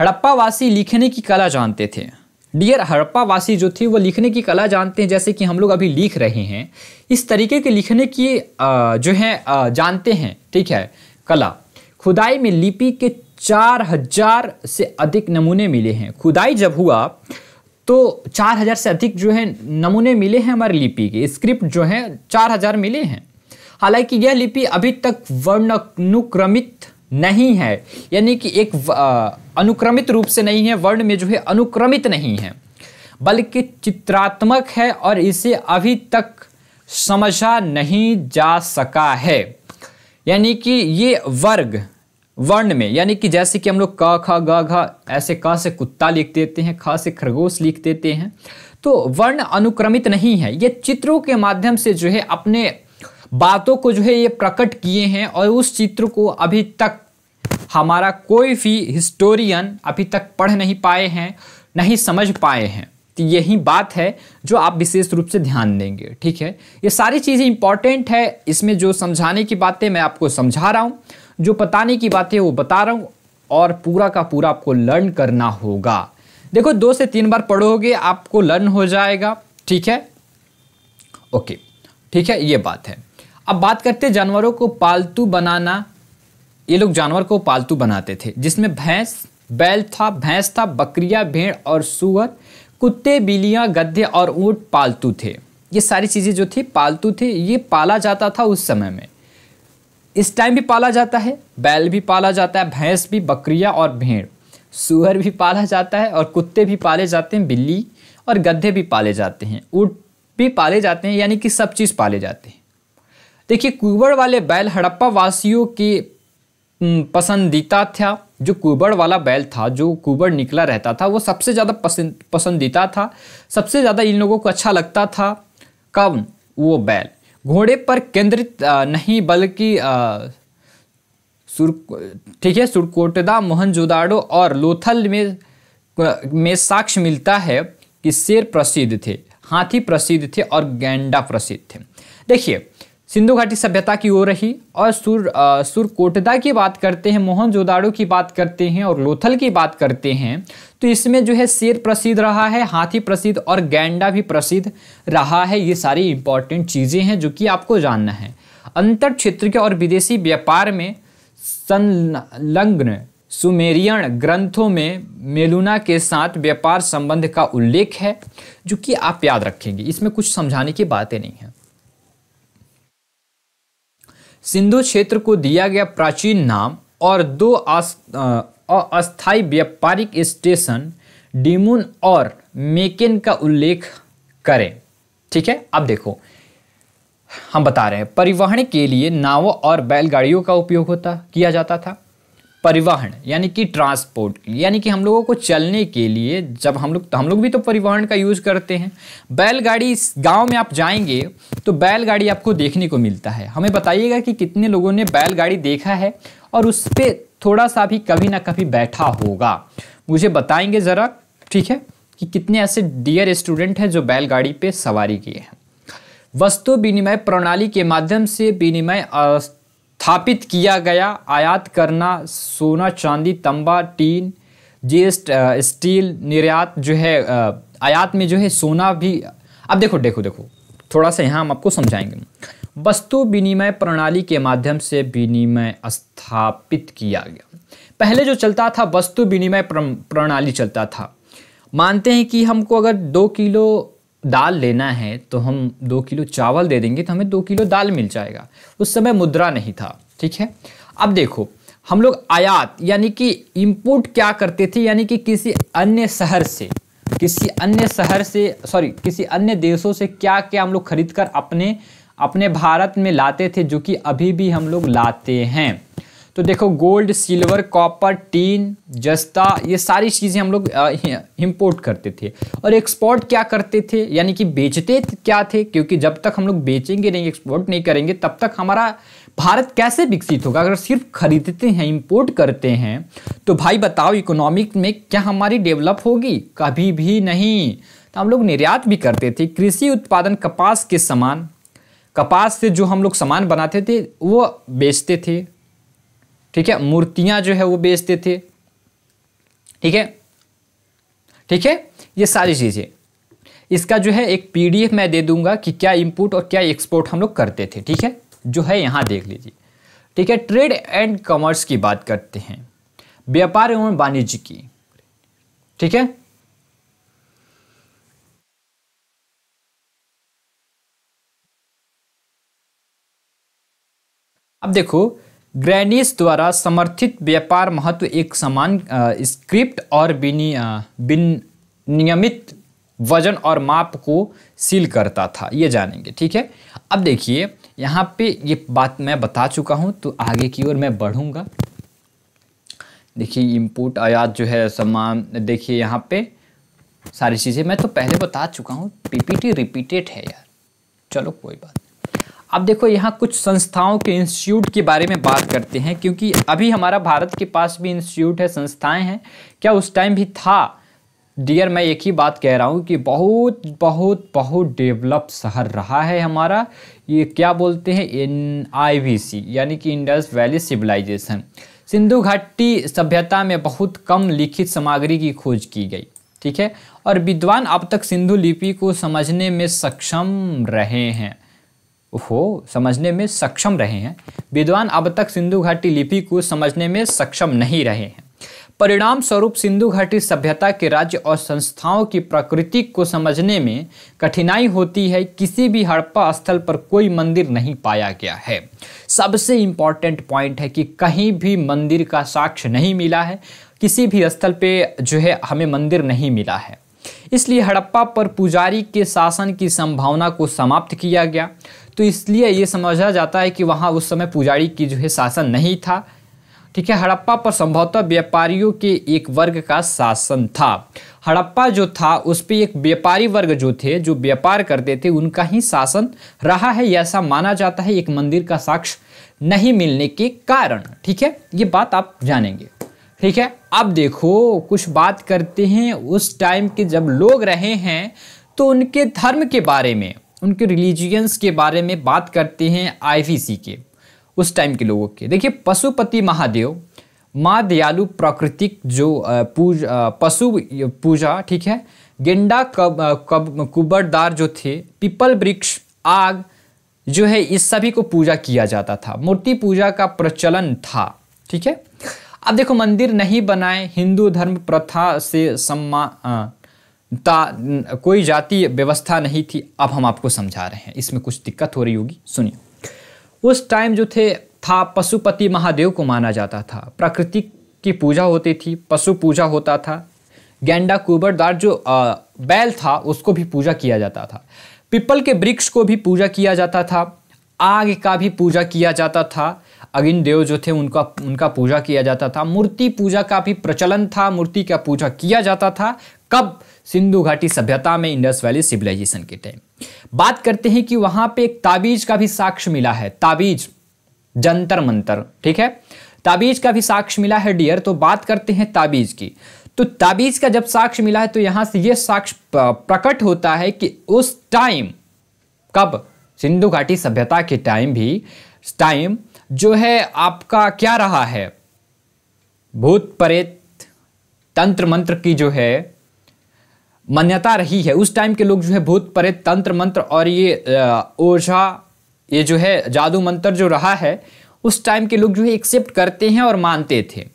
हड़प्पा वासी लिखने की कला जानते थे। डियर, हड़प्पा वासी जो थे वो लिखने की कला जानते हैं, जैसे कि हम लोग अभी लिख रहे हैं, इस तरीके के लिखने की जो है जानते हैं। ठीक है, कला, खुदाई में लिपि के चार हजार से अधिक नमूने मिले हैं। खुदाई जब हुआ तो चार हजार से अधिक जो है नमूने मिले हैं हमारी लिपि के। स्क्रिप्ट जो है चार हजार मिले हैं। हालांकि यह लिपि अभी तक वर्णानुक्रमित नहीं है, यानी कि एक अनुक्रमित रूप से नहीं है, वर्ण में जो है अनुक्रमित नहीं है, बल्कि चित्रात्मक है, और इसे अभी तक समझा नहीं जा सका है। यानी कि ये वर्ग वर्ण में, यानी कि जैसे कि हम लोग क ख ग घ, ऐसे क से कुत्ता लिख देते हैं, ख से खरगोश लिख देते हैं, तो वर्ण अनुक्रमित नहीं है। ये चित्रों के माध्यम से जो है अपने बातों को जो है ये प्रकट किए हैं, और उस चित्र को अभी तक हमारा कोई भी हिस्टोरियन अभी तक पढ़ नहीं पाए हैं, नहीं समझ पाए हैं। तो यही बात है जो आप विशेष रूप से ध्यान देंगे। ठीक है, ये सारी चीज़ें इंपॉर्टेंट है, इसमें जो समझाने की बातें मैं आपको समझा रहा हूँ, जो बताने की बातें वो बता रहा हूँ, और पूरा का पूरा आपको लर्न करना होगा। देखो, दो से तीन बार पढ़ोगे आपको लर्न हो जाएगा। ठीक है, ओके, ठीक है, ये बात है। अब बात करते हैं जानवरों को पालतू बनाना। ये लोग जानवर को पालतू बनाते थे, जिसमें भैंस, बैल था, भैंस था, बकरियाँ, भेड़ और सूअर, कुत्ते, बिल्लियाँ, गधे और ऊँट पालतू थे। ये सारी चीज़ें जो थी पालतू थे, ये पाला जाता था उस समय में। इस टाइम भी पाला जाता है, बैल भी पाला जाता है, भैंस भी, बकरियाँ और भेड़, सूअर भी पाला जाता है, और कुत्ते भी पाले जाते हैं, बिल्ली और गधे भी पाले जाते हैं, ऊँट भी पाले जाते हैं, यानी कि सब चीज़ पाले जाते हैं। देखिए, कुवड़ वाले बैल हड़प्पा वासियों के पसंदीदा था, जो कुबड़ वाला बैल था, जो कुबड़ निकला रहता था, वो सबसे ज़्यादा पसंद पसंदीदा था, सबसे ज़्यादा इन लोगों को अच्छा लगता था। कब? वो बैल घोड़े पर केंद्रित नहीं बल्कि सुर ठीक है सुरकोटदा, मोहनजोदाड़ो और लोथल में में साक्ष्य मिलता है कि शेर प्रसिद्ध थे, हाथी प्रसिद्ध थे और गैंडा प्रसिद्ध थे। देखिए, सिंधु घाटी सभ्यता की ओर रही और सुर सुरकोटदा की बात करते हैं, मोहनजोदाड़ो की बात करते हैं और लोथल की बात करते हैं, तो इसमें जो है शेर प्रसिद्ध रहा है, हाथी प्रसिद्ध और गैंडा भी प्रसिद्ध रहा है। ये सारी इंपॉर्टेंट चीज़ें हैं जो कि आपको जानना है। अंतर क्षेत्र के और विदेशी व्यापार में संलग्न सुमेरियन ग्रंथों में मेलुना के साथ व्यापार संबंध का उल्लेख है, जो कि आप याद रखेंगे, इसमें कुछ समझाने की बातें नहीं है। सिंधु क्षेत्र को दिया गया प्राचीन नाम और दो अस्थायी व्यापारिक स्टेशन डिमुन और मेकेन का उल्लेख करें। ठीक है, अब देखो हम बता रहे हैं, परिवहन के लिए नावों और बैलगाड़ियों का उपयोग होता किया जाता था। परिवहन यानी कि ट्रांसपोर्ट के लिए, यानी कि हम लोगों को चलने के लिए, जब हम लोग हम लोग भी तो परिवहन का यूज़ करते हैं। बैलगाड़ी, गांव में आप जाएंगे तो बैलगाड़ी आपको देखने को मिलता है। हमें बताइएगा कि कितने लोगों ने बैलगाड़ी देखा है और उस पर थोड़ा सा भी कभी ना कभी बैठा होगा, मुझे बताएंगे ज़रा, ठीक है, कि कितने ऐसे डियर स्टूडेंट हैं जो बैलगाड़ी पर सवारी किए हैं। वस्तु विनिमय प्रणाली के माध्यम से विनिमय स्थापित किया गया। आयात करना सोना, चांदी, तंबा, टीन, जेस्ट, स्टील, निर्यात जो है, आयात में जो है सोना भी। अब देखो देखो देखो थोड़ा सा यहाँ हम आपको समझाएंगे। वस्तु विनिमय प्रणाली के माध्यम से विनिमय स्थापित किया गया। पहले जो चलता था वस्तु विनिमय प्रणाली चलता था। मानते हैं कि हमको अगर दो किलो दाल लेना है तो हम दो किलो चावल दे देंगे तो हमें दो किलो दाल मिल जाएगा। उस समय मुद्रा नहीं था, ठीक है। अब देखो, हम लोग आयात यानी कि इंपोर्ट क्या करते थे, यानी कि किसी अन्य शहर से किसी अन्य शहर से सॉरी किसी अन्य देशों से क्या क्या हम लोग खरीद कर अपने अपने भारत में लाते थे, जो कि अभी भी हम लोग लाते हैं। तो देखो, गोल्ड, सिल्वर, कॉपर, टीन, जस्ता, ये सारी चीज़ें हम लोग इंपोर्ट करते थे। और एक्सपोर्ट क्या करते थे, यानी कि बेचते क्या थे, क्योंकि जब तक हम लोग बेचेंगे नहीं, एक्सपोर्ट नहीं करेंगे, तब तक हमारा भारत कैसे विकसित होगा। अगर सिर्फ खरीदते हैं, इंपोर्ट करते हैं, तो भाई बताओ इकोनॉमिक में क्या हमारी डेवलप होगी? कभी भी नहीं। तो हम लोग निर्यात भी करते थे। कृषि उत्पादन, कपास के सामान, कपास से जो हम लोग सामान बनाते थे वो बेचते थे, ठीक है। मूर्तियां जो है वो बेचते थे, ठीक है ठीक है ये सारी चीज़ें। इसका जो है एक पीडीएफ मैं दे दूंगा कि क्या इंपोर्ट और क्या एक्सपोर्ट हम लोग करते थे, ठीक है, जो है यहाँ देख लीजिए, ठीक है। ट्रेड एंड कॉमर्स की बात करते हैं, व्यापार एवं वाणिज्य की, ठीक है। अब देखो, ग्रैनिस द्वारा समर्थित व्यापार महत्व एक समान स्क्रिप्ट और विनियमित वजन और माप को सील करता था, ये जानेंगे, ठीक है। अब देखिए, यहाँ पे ये बात मैं बता चुका हूँ, तो आगे की ओर मैं बढ़ूँगा। देखिए, इंपोर्ट, आयात जो है सामान, देखिए यहाँ पे सारी चीज़ें मैं तो पहले बता चुका हूँ, पीपीटी रिपीटेड है यार, चलो कोई बात नहीं। अब देखो, यहाँ कुछ संस्थाओं के इंस्टीट्यूट के बारे में बात करते हैं, क्योंकि अभी हमारा भारत के पास भी इंस्टीट्यूट है, संस्थाएं हैं। क्या उस टाइम भी था? डियर, मैं एक ही बात कह रहा हूँ कि बहुत बहुत बहुत डेवलप शहर रहा है हमारा। ये क्या बोलते हैं, एन आई वी सी यानी कि इंडस वैली सिविलाइजेशन। सिंधु घाटी सभ्यता में बहुत कम लिखित सामग्री की खोज की गई, ठीक है, और विद्वान अब तक सिंधु लिपि को समझने में सक्षम रहे हैं हो समझने में सक्षम रहे हैं विद्वान अब तक सिंधु घाटी लिपि को समझने में सक्षम नहीं रहे हैं। परिणाम स्वरूप सिंधु घाटी सभ्यता के राज्य और संस्थाओं की प्रकृति को समझने में कठिनाई होती है। किसी भी हड़प्पा स्थल पर कोई मंदिर नहीं पाया गया है। सबसे इम्पॉर्टेंट पॉइंट है कि कहीं भी मंदिर का साक्ष्य नहीं मिला है, किसी भी स्थल पे जो है हमें मंदिर नहीं मिला है। इसलिए हड़प्पा पर पुजारी के शासन की संभावना को समाप्त किया गया। तो इसलिए ये समझा जाता है कि वहाँ उस समय पुजारी की जो है शासन नहीं था। ठीक है। हड़प्पा पर संभवतः व्यापारियों के एक वर्ग का शासन था। हड़प्पा जो था उस पर एक व्यापारी वर्ग जो थे, जो व्यापार करते थे, उनका ही शासन रहा है ऐसा माना जाता है, एक मंदिर का साक्ष्य नहीं मिलने के कारण। ठीक है, ये बात आप जानेंगे। ठीक है, अब देखो कुछ बात करते हैं उस टाइम के जब लोग रहे हैं तो उनके धर्म के बारे में, उनके रिलीजियंस के बारे में बात करते हैं आईवीसी के उस टाइम के लोगों के। देखिए पशुपति महादेव, माँ दयालु, प्राकृतिक जो पूज पशु पूजा, ठीक है, गेंडा कब कब कुबड़दार जो थे, पीपल वृक्ष, आग जो है, इस सभी को पूजा किया जाता था, मूर्ति पूजा का प्रचलन था। ठीक है, अब देखो मंदिर नहीं बनाए, हिंदू धर्म प्रथा से सम्मान ता कोई जाति व्यवस्था नहीं थी। अब हम आपको समझा रहे हैं, इसमें कुछ दिक्कत हो रही होगी, सुनिए। उस टाइम जो थे था पशुपति महादेव को माना जाता था, प्राकृतिक की पूजा होती थी, पशु पूजा होता था, गेंडा कुबड़दार जो आ, बैल था उसको भी पूजा किया जाता था, पीपल के वृक्ष को भी पूजा किया जाता था, आग का भी पूजा किया जाता था, अग्नि देव जो थे उनका उनका पूजा किया जाता था, मूर्ति पूजा का भी प्रचलन था, मूर्ति का पूजा किया जाता था। कब? सिंधु घाटी सभ्यता में, इंडस वैली सिविलाइजेशन के टाइम। बात करते हैं कि वहां पे एक ताबीज का भी साक्ष्य मिला है, ताबीज जंतर मंतर, ठीक है, ताबीज का भी साक्ष्य मिला है डियर। तो बात करते हैं ताबीज की, तो ताबीज का जब साक्ष्य मिला है तो यहां से यह साक्ष्य प्रकट होता है कि उस टाइम, कब? सिंधु घाटी सभ्यता के टाइम भी, टाइम जो है आपका क्या रहा है, भूत प्रेत तंत्र मंत्र की जो है मान्यता रही है। उस टाइम के लोग जो है भूत प्रेत तंत्र मंत्र और ये ओझा, ये जो है जादू मंत्र जो रहा है, उस टाइम के लोग जो है एक्सेप्ट करते हैं और मानते थे।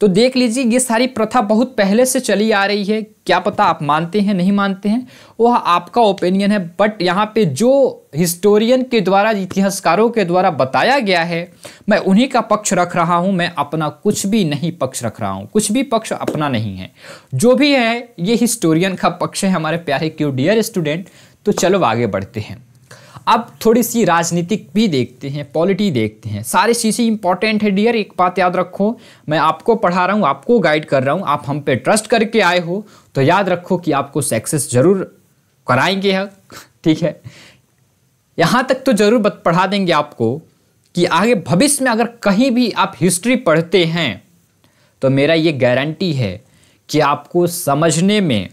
तो देख लीजिए ये सारी प्रथा बहुत पहले से चली आ रही है। क्या पता आप मानते हैं नहीं मानते हैं, वह आपका ओपिनियन है, बट यहाँ पे जो हिस्टोरियन के द्वारा, इतिहासकारों के द्वारा बताया गया है, मैं उन्हीं का पक्ष रख रहा हूँ, मैं अपना कुछ भी नहीं पक्ष रख रहा हूँ, कुछ भी पक्ष अपना नहीं है, जो भी है ये हिस्टोरियन का पक्ष है, हमारे प्यारे क्यू डियर स्टूडेंट। तो चलो आगे बढ़ते हैं, अब थोड़ी सी राजनीतिक भी देखते हैं, पॉलिटी देखते हैं, सारी चीज़ें इंपॉर्टेंट है डियर। एक बात याद रखो, मैं आपको पढ़ा रहा हूँ, आपको गाइड कर रहा हूँ, आप हम पे ट्रस्ट करके आए हो तो याद रखो कि आपको सक्सेस जरूर कराएंगे हम, ठीक है। यहाँ तक तो जरूर पढ़ा देंगे आपको कि आगे भविष्य में अगर कहीं भी आप हिस्ट्री पढ़ते हैं तो मेरा ये गारंटी है कि आपको समझने में,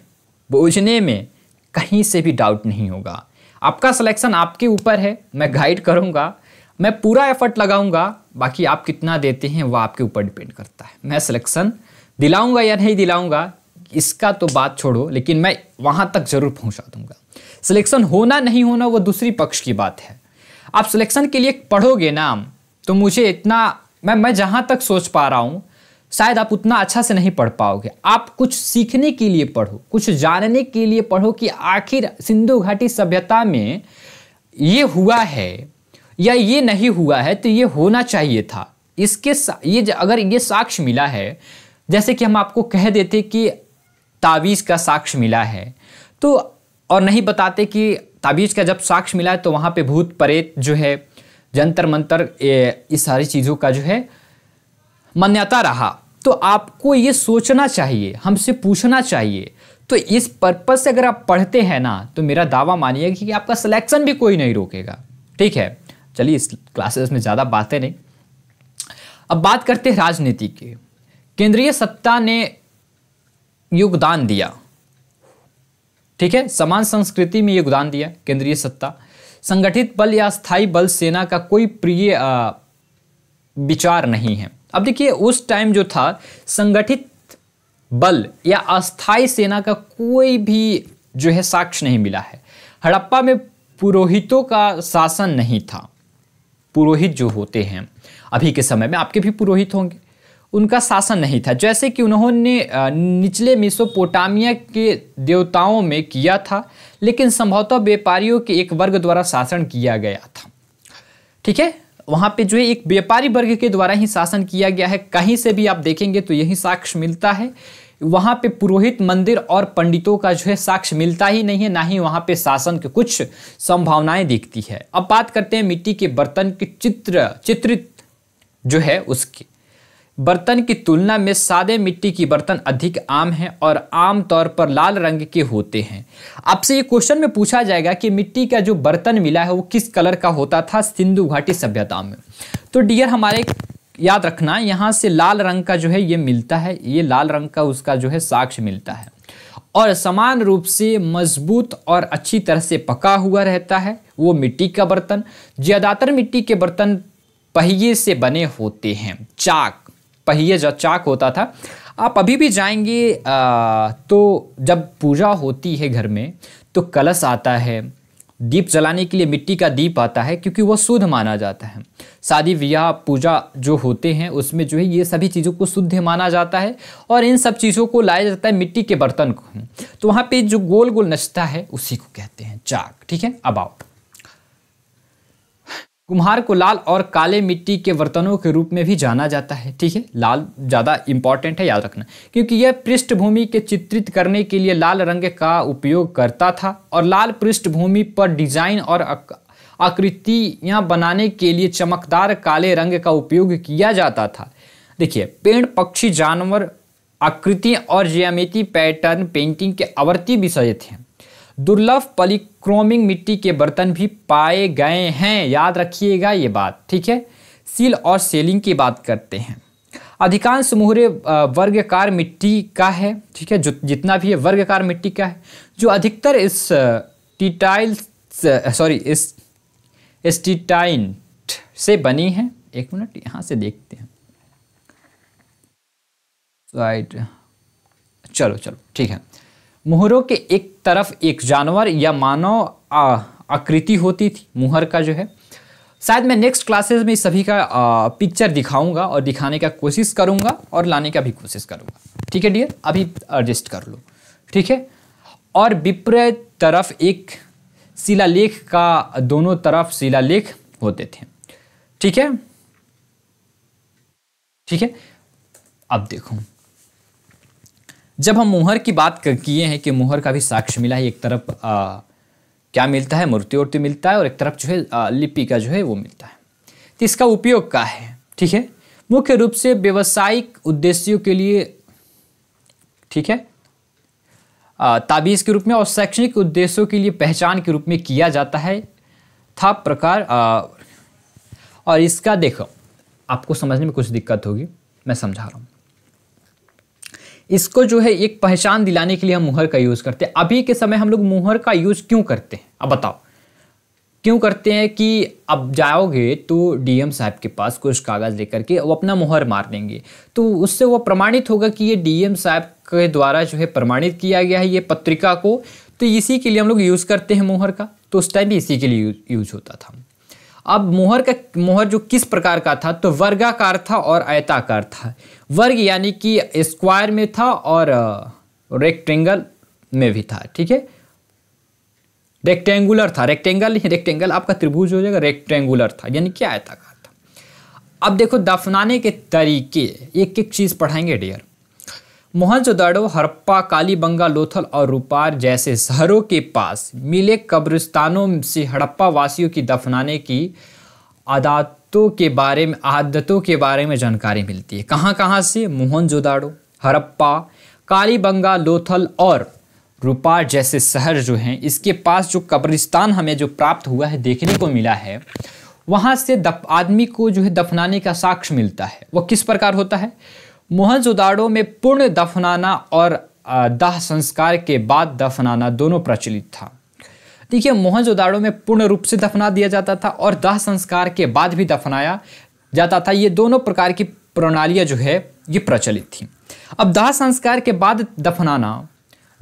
बूझने में कहीं से भी डाउट नहीं होगा। आपका सिलेक्शन आपके ऊपर है, मैं गाइड करूंगा, मैं पूरा एफर्ट लगाऊंगा, बाकी आप कितना देते हैं वह आपके ऊपर डिपेंड करता है। मैं सिलेक्शन दिलाऊंगा या नहीं दिलाऊंगा इसका तो बात छोड़ो, लेकिन मैं वहां तक जरूर पहुंचा दूंगा। सिलेक्शन होना नहीं होना वो दूसरी पक्ष की बात है, आप सिलेक्शन के लिए पढ़ोगे ना तो मुझे इतना, मैं मैं जहाँ तक सोच पा रहा हूँ शायद आप उतना अच्छा से नहीं पढ़ पाओगे। आप कुछ सीखने के लिए पढ़ो, कुछ जानने के लिए पढ़ो कि आखिर सिंधु घाटी सभ्यता में ये हुआ है या ये नहीं हुआ है, तो ये होना चाहिए था। इसके ये अगर ये साक्ष्य मिला है, जैसे कि हम आपको कह देते कि ताबीज का साक्ष्य मिला है तो, और नहीं बताते कि ताबीज का जब साक्ष्य मिला है तो वहाँ पर भूत प्रेत जो है, जंतर मंतर, इस सारी चीज़ों का जो है मान्यता रहा। तो आपको ये सोचना चाहिए, हमसे पूछना चाहिए। तो इस पर्पस से अगर आप पढ़ते हैं ना तो मेरा दावा मानिए कि आपका सिलेक्शन भी कोई नहीं रोकेगा, ठीक है। चलिए इस क्लासेस में ज़्यादा बातें नहीं। अब बात करते हैं राजनीति की। केंद्रीय सत्ता ने योगदान दिया, ठीक है, समान संस्कृति में योगदान दिया केंद्रीय सत्ता। संगठित बल या स्थायी बल सेना का कोई प्रिय विचार नहीं है। अब देखिए उस टाइम जो था संगठित बल या अस्थाई सेना का कोई भी जो है साक्ष्य नहीं मिला है। हड़प्पा में पुरोहितों का शासन नहीं था। पुरोहित जो होते हैं अभी के समय में, आपके भी पुरोहित होंगे, उनका शासन नहीं था, जैसे कि उन्होंने निचले मेसोपोटामिया के देवताओं में किया था, लेकिन संभवतः व्यापारियों के एक वर्ग द्वारा शासन किया गया था, ठीक है। वहाँ पे जो है एक व्यापारी वर्ग के द्वारा ही शासन किया गया है, कहीं से भी आप देखेंगे तो यही साक्ष्य मिलता है। वहाँ पे पुरोहित, मंदिर और पंडितों का जो है साक्ष्य मिलता ही नहीं है, ना ही वहाँ पे शासन के कुछ संभावनाएं दिखती है। अब बात करते हैं मिट्टी के बर्तन के चित्र चित्रित जो है उसके। बर्तन की तुलना में सादे मिट्टी की बर्तन अधिक आम हैं और आम तौर पर लाल रंग के होते हैं। आपसे ये क्वेश्चन में पूछा जाएगा कि मिट्टी का जो बर्तन मिला है वो किस कलर का होता था सिंधु घाटी सभ्यता में। तो डियर हमारे याद रखना यहाँ से लाल रंग का जो है ये मिलता है, ये लाल रंग का उसका जो है साक्ष्य मिलता है और समान रूप से मजबूत और अच्छी तरह से पका हुआ रहता है वो मिट्टी का बर्तन। ज़्यादातर मिट्टी के बर्तन पहिए से बने होते हैं, चाक पहिए जो चाक होता था। आप अभी भी जाएंगे आ, तो जब पूजा होती है घर में तो कलश आता है, दीप जलाने के लिए मिट्टी का दीप आता है क्योंकि वह शुद्ध माना जाता है। शादी विवाह पूजा जो होते हैं उसमें जो है ये सभी चीज़ों को शुद्ध माना जाता है और इन सब चीज़ों को लाया जाता है मिट्टी के बर्तन को। तो वहाँ पे जो गोल गोल नचता है उसी को कहते हैं चाक। ठीक है, अब आओ, कुम्हार को लाल और काले मिट्टी के बर्तनों के रूप में भी जाना जाता है। ठीक है, लाल ज़्यादा इंपॉर्टेंट है याद रखना क्योंकि यह पृष्ठभूमि के चित्रित करने के लिए लाल रंग का उपयोग करता था और लाल पृष्ठभूमि पर डिजाइन और आकृतियां बनाने के लिए चमकदार काले रंग का उपयोग किया जाता था। देखिए, पेड़, पक्षी, जानवर, आकृतियाँ और ज्यामिति पैटर्न पेंटिंग के आवर्ती विषय थे। दुर्लभ पॉलीक्रोमिक मिट्टी के बर्तन भी पाए गए हैं, याद रखिएगा ये बात। ठीक है, सील और सेलिंग की बात करते हैं। अधिकांश मुहरे वर्गाकार मिट्टी का है। ठीक है, जो जितना भी है वर्गाकार मिट्टी का है जो अधिकतर इस टीटाइल्स सॉरी इस एस्टिटाइट से बनी है। एक मिनट यहाँ से देखते हैं राइट, चलो चलो ठीक है। मुहरों के एक तरफ एक जानवर या मानव आकृति होती थी। मुहर का जो है शायद मैं नेक्स्ट क्लासेस में सभी का आ, पिक्चर दिखाऊंगा और दिखाने का कोशिश करूंगा और लाने का भी कोशिश करूंगा। ठीक है डियर, अभी एडजस्ट कर लो। ठीक है, और विपरीत तरफ एक शिलालेख का, दोनों तरफ शिलालेख होते थे। ठीक है ठीक है, अब देखो जब हम मुहर की बात किए हैं कि मुहर का भी साक्ष्य मिला है। एक तरफ आ, क्या मिलता है, मूर्ति उर्ति मिलता है और एक तरफ जो है लिपि का जो है वो मिलता है। तो इसका उपयोग क्या है, ठीक है, मुख्य रूप से व्यवसायिक उद्देश्यों के लिए। ठीक है, ताबीज़ के रूप में और शैक्षणिक उद्देश्यों के लिए पहचान के रूप में किया जाता है था प्रकार आ, और इसका देखो आपको समझने में कुछ दिक्कत होगी, मैं समझा रहा हूँ। इसको जो है एक पहचान दिलाने के लिए हम मुहर का यूज़ करते हैं। अभी के समय हम लोग मुहर का यूज़ क्यों करते हैं, अब बताओ क्यों करते हैं कि अब जाओगे तो डीएम साहब के पास कुछ कागज़ लेकर के वो अपना मुहर मार देंगे तो उससे वो प्रमाणित होगा कि ये डीएम साहब के द्वारा जो है प्रमाणित किया गया है ये पत्रिका को। तो इसी के लिए हम लोग यूज़ करते हैं मुहर का। तो उस टाइम भी इसी के लिए यूज होता था। अब मोहर का मोहर जो किस प्रकार का था, तो वर्गाकार था और आयताकार था। वर्ग यानी कि स्क्वायर में था और रेक्टेंगल में भी था। ठीक है, रेक्टेंगुलर था, रेक्टेंगल रेक्टेंगल आपका त्रिभुज हो जाएगा, रेक्टेंगुलर था यानी कि आयताकार था। अब देखो दफनाने के तरीके, एक एक चीज़ पढ़ाएंगे डियर। मोहनजोदाड़ो, हड़प्पा, कालीबंगा, लोथल और रोपार जैसे शहरों के पास मिले कब्रिस्तानों से हड़प्पा वासियों की दफनाने की आदतों के बारे में आदतों के बारे में जानकारी मिलती है। कहाँ कहाँ से, मोहनजोदाड़ो, हड़प्पा, कालीबंगा, लोथल और रोपार जैसे शहर जो हैं इसके पास जो कब्रिस्तान हमें जो प्राप्त हुआ है देखने को मिला है वहाँ से आदमी को जो है दफनाने का साक्ष्य मिलता है। वह किस प्रकार होता है, मोहनजोदाड़ो में पूर्ण दफनाना और दाह संस्कार के बाद दफनाना दोनों प्रचलित था। देखिए, मोहनजोदाड़ो में पूर्ण रूप से दफना दिया जाता था और दाह संस्कार के बाद भी दफनाया जाता था। ये दोनों प्रकार की प्रणालियाँ जो है ये प्रचलित थी। अब दाह संस्कार के बाद दफनाना,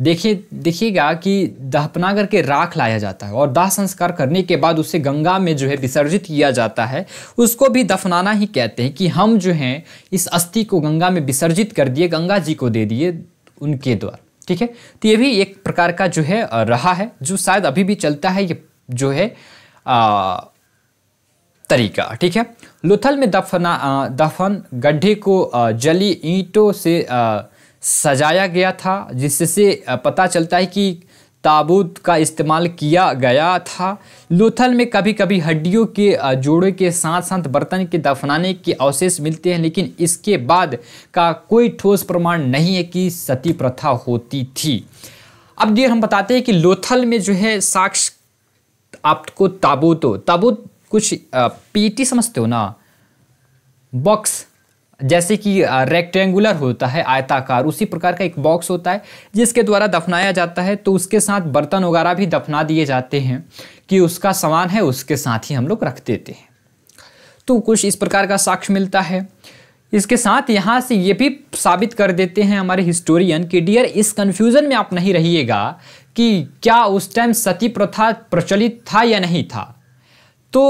देखिए देखिएगा कि दफना करके राख लाया जाता है और दाह संस्कार करने के बाद उसे गंगा में जो है विसर्जित किया जाता है। उसको भी दफनाना ही कहते हैं कि हम जो हैं इस अस्थि को गंगा में विसर्जित कर दिए, गंगा जी को दे दिए उनके द्वारा। ठीक है, तो ये भी एक प्रकार का जो है रहा है जो शायद अभी भी चलता है ये जो है आ, तरीका। ठीक है, लोथल में दफना दफन गड्ढे को जली ईंटों से आ, सजाया गया था जिससे पता चलता है कि ताबूत का इस्तेमाल किया गया था। लोथल में कभी कभी हड्डियों के जोड़े के साथ साथ बर्तन के दफनाने के अवशेष मिलते हैं, लेकिन इसके बाद का कोई ठोस प्रमाण नहीं है कि सती प्रथा होती थी। अब ये हम बताते हैं कि लोथल में जो है साक्ष आपको ताबूत हो ताबूत कुछ पीटी समझते हो ना, बॉक्स जैसे कि रेक्टेंगुलर होता है आयताकार, उसी प्रकार का एक बॉक्स होता है जिसके द्वारा दफनाया जाता है। तो उसके साथ बर्तन वगैरह भी दफना दिए जाते हैं कि उसका सामान है उसके साथ ही हम लोग रख देते हैं। तो कुछ इस प्रकार का साक्ष्य मिलता है। इसके साथ यहाँ से ये भी साबित कर देते हैं हमारे हिस्टोरियन कि डियर इस कन्फ्यूज़न में आप नहीं रहिएगा कि क्या उस टाइम सती प्रथा प्रचलित था या नहीं था। तो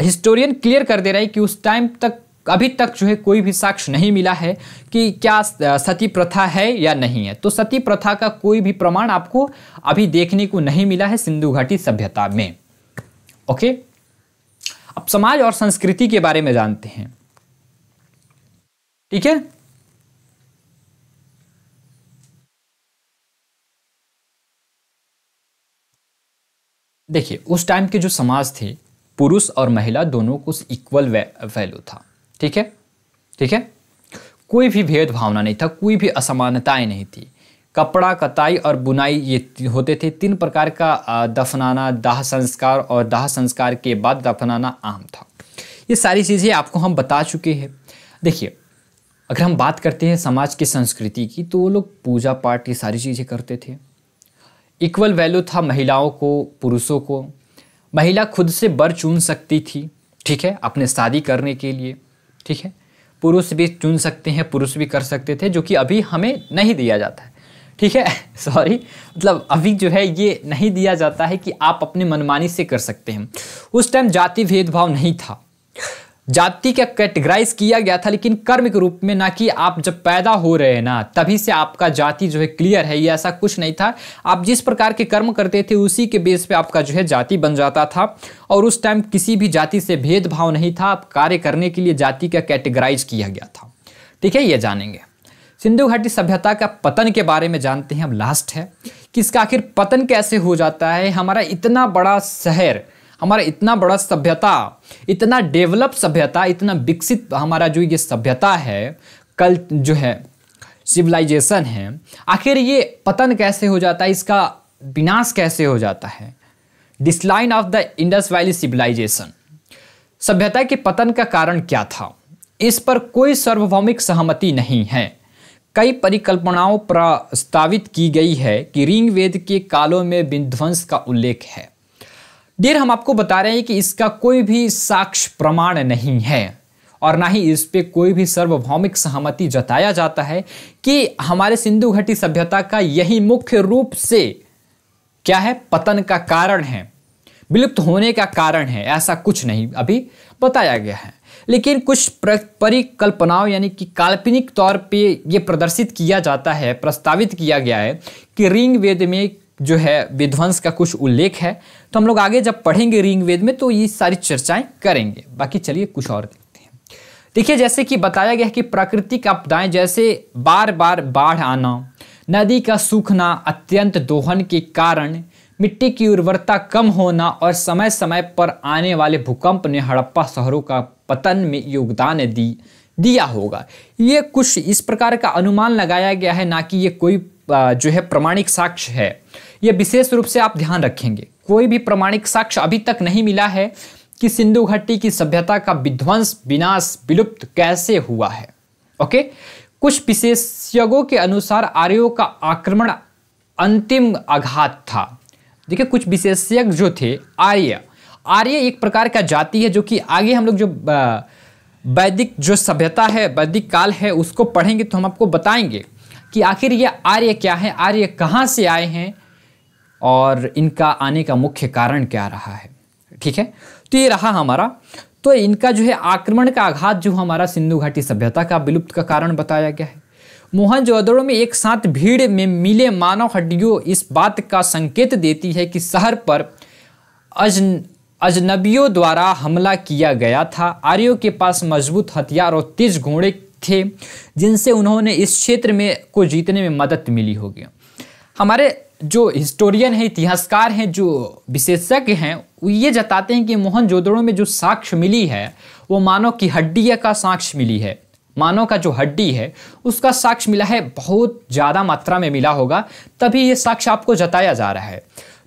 हिस्टोरियन क्लियर कर दे रहे हैं कि उस टाइम तक अभी तक जो है कोई भी साक्ष्य नहीं मिला है कि क्या सती प्रथा है या नहीं है। तो सती प्रथा का कोई भी प्रमाण आपको अभी देखने को नहीं मिला है सिंधु घाटी सभ्यता में। ओके, अब समाज और संस्कृति के बारे में जानते हैं। ठीक है, देखिए उस टाइम के जो समाज थे पुरुष और महिला दोनों को इक्वल वैल्यू था। ठीक है, ठीक है, कोई भी भेदभावना नहीं था, कोई भी असमानताएं नहीं थी। कपड़ा, कताई और बुनाई ये होते थे। तीन प्रकार का दफनाना, दाह संस्कार और दाह संस्कार के बाद दफनाना आम था। ये सारी चीज़ें आपको हम बता चुके हैं। देखिए अगर हम बात करते हैं समाज की संस्कृति की, तो वो लोग पूजा पाठ ये सारी चीज़ें करते थे। इक्वल वैल्यू था महिलाओं को, पुरुषों को। महिला खुद से वर चुन सकती थी, ठीक है, अपने शादी करने के लिए। ठीक है, पुरुष भी चुन सकते हैं, पुरुष भी कर सकते थे, जो कि अभी हमें नहीं दिया जाता है। ठीक है, सॉरी, मतलब अभी जो है ये नहीं दिया जाता है कि आप अपने मनमानी से कर सकते हैं। उस टाइम जाति भेदभाव नहीं था। जाति का कैटेगराइज किया गया था लेकिन कर्म के रूप में, ना कि आप जब पैदा हो रहे हैं ना तभी से आपका जाति जो है क्लियर है, ये ऐसा कुछ नहीं था। आप जिस प्रकार के कर्म करते थे उसी के बेस पे आपका जो है जाति बन जाता था। और उस टाइम किसी भी जाति से भेदभाव नहीं था। आप कार्य करने के लिए जाति का कैटेगराइज किया गया था। ठीक है, ये जानेंगे। सिंधु घाटी सभ्यता का पतन के बारे में जानते हैं। अब लास्ट है कि इसका आखिर पतन कैसे हो जाता है। हमारा इतना बड़ा शहर, हमारा इतना बड़ा सभ्यता, इतना डेवलप सभ्यता, इतना विकसित हमारा जो ये सभ्यता है, कल जो है सिविलाइजेशन है, आखिर ये पतन कैसे हो जाता है, इसका विनाश कैसे हो जाता है। Decline of the Indus valley civilisation, सभ्यता के पतन का कारण क्या था, इस पर कोई सार्वभौमिक सहमति नहीं है। कई परिकल्पनाओं प्रस्तावित की गई है कि ऋग्वेद के कालों में विध्वंस का उल्लेख है। देर हम आपको बता रहे हैं कि इसका कोई भी साक्ष्य प्रमाण नहीं है और ना ही इस पे कोई भी सार्वभौमिक सहमति जताया जाता है कि हमारे सिंधु घाटी सभ्यता का यही मुख्य रूप से क्या है, पतन का कारण है, विलुप्त होने का कारण है, ऐसा कुछ नहीं अभी बताया गया है। लेकिन कुछ परिकल्पनाओं यानी कि काल्पनिक तौर पे ये प्रदर्शित किया जाता है, प्रस्तावित किया गया है कि ऋग्वेद में जो है विध्वंस का कुछ उल्लेख है। तो हम लोग आगे जब पढ़ेंगे ऋग्वेद में तो ये सारी चर्चाएं करेंगे। बाकी चलिए कुछ और देखते हैं। देखिए जैसे कि बताया गया है कि प्राकृतिक आपदाएं जैसे बार बार बाढ़ आना, नदी का सूखना, अत्यंत दोहन के कारण मिट्टी की उर्वरता कम होना और समय समय पर आने वाले भूकंप ने हड़प्पा शहरों का पतन में योगदान दी दिया होगा। ये कुछ इस प्रकार का अनुमान लगाया गया है, ना कि ये कोई जो है प्रमाणिक साक्ष्य है। ये विशेष रूप से आप ध्यान रखेंगे, कोई भी प्रमाणिक साक्ष्य अभी तक नहीं मिला है कि सिंधु घाटी की सभ्यता का विध्वंस, विनाश, विलुप्त कैसे हुआ है। ओके, कुछ विशेषज्ञों के अनुसार आर्यों का आक्रमण अंतिम आघात था। देखिए कुछ विशेषज्ञ जो थे, आर्य आर्य एक प्रकार का जाति है जो कि आगे हम लोग जो वैदिक जो सभ्यता है, वैदिक काल है, उसको पढ़ेंगे तो हम आपको बताएंगे कि आखिर ये आर्य क्या है, आर्य कहाँ से आए हैं और इनका आने का मुख्य कारण क्या रहा है। ठीक है, तो ये रहा हमारा, तो इनका जो है आक्रमण का आघात जो हमारा सिंधु घाटी सभ्यता का विलुप्त का कारण बताया गया है। मोहनजोदड़ो में एक साथ भीड़ में मिले मानव हड्डियों इस बात का संकेत देती है कि शहर पर अजन अजनबियों द्वारा हमला किया गया था। आर्यों के पास मजबूत हथियार और तेज घोड़े थे जिनसे उन्होंने इस क्षेत्र में को जीतने में मदद मिली होगी। हमारे जो हिस्टोरियन है, इतिहासकार हैं, जो विशेषज्ञ हैं, वो ये जताते हैं कि मोहनजोदड़ो में जो साक्ष्य मिली है वो मानव की हड्डी का साक्ष्य मिली है, मानव का जो हड्डी है उसका साक्ष्य मिला है, बहुत ज़्यादा मात्रा में मिला होगा, तभी ये साक्ष्य आपको जताया जा रहा है।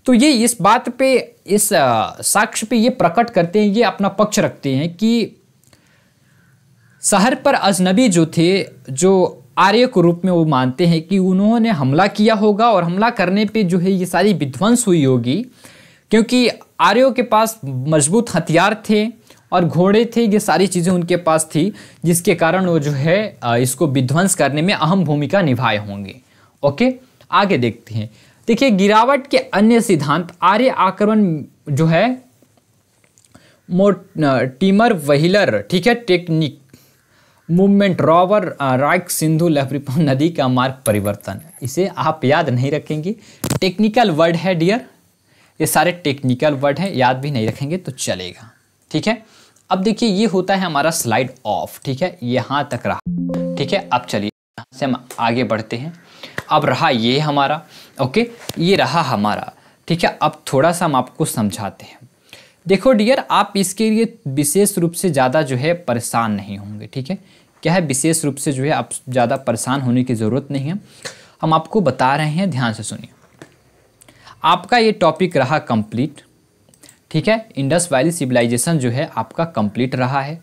तो ये इस बात पे, इस साक्ष्य पे ये प्रकट करते हैं, ये अपना पक्ष रखते हैं कि शहर पर अजनबी जो थे, जो आर्य के रूप में वो मानते हैं कि उन्होंने हमला किया होगा और हमला करने पे जो है ये सारी विध्वंस हुई होगी, क्योंकि आर्यों के पास मजबूत हथियार थे और घोड़े थे, ये सारी चीज़ें उनके पास थी, जिसके कारण वो जो है इसको विध्वंस करने में अहम भूमिका निभाए होंगे। ओके, आगे देखते हैं। देखिए, गिरावट के अन्य सिद्धांत आर्य आक्रमण जो है मोट टीमर वहीलर, ठीक है, टेक्निक मूवमेंट, रॉवर राइक, सिंधु लहरीपन नदी का मार्ग परिवर्तन, इसे आप याद नहीं रखेंगे, टेक्निकल वर्ड है डियर, ये सारे टेक्निकल वर्ड हैं, याद भी नहीं रखेंगे तो चलेगा, ठीक है। अब देखिए, ये होता है हमारा स्लाइड ऑफ, ठीक है, यहाँ तक रहा, ठीक है। अब चलिए यहाँ से हम आगे बढ़ते हैं। अब रहा ये हमारा, ओके, ये रहा हमारा, ठीक है। अब थोड़ा सा हम आपको समझाते हैं। देखो डियर, आप इसके लिए विशेष रूप से ज़्यादा जो है परेशान नहीं होंगे, ठीक है। क्या है, विशेष रूप से जो है आप ज़्यादा परेशान होने की ज़रूरत नहीं है, हम आपको बता रहे हैं, ध्यान से सुनिए। आपका ये टॉपिक रहा कंप्लीट, ठीक है, इंडस वैली सिविलाइजेशन जो है आपका कंप्लीट रहा है।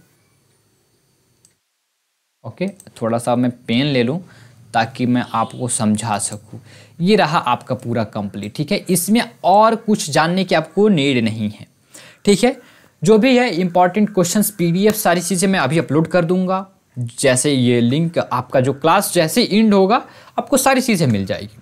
ओके, थोड़ा सा मैं पेन ले लूँ ताकि मैं आपको समझा सकूँ। ये रहा आपका पूरा कंप्लीट, ठीक है, इसमें और कुछ जानने की आपको नीड नहीं है, ठीक है। जो भी है इंपॉर्टेंट क्वेश्चंस, पीडीएफ, सारी चीज़ें मैं अभी अपलोड कर दूंगा, जैसे ये लिंक आपका जो क्लास जैसे एंड होगा आपको सारी चीज़ें मिल जाएगी,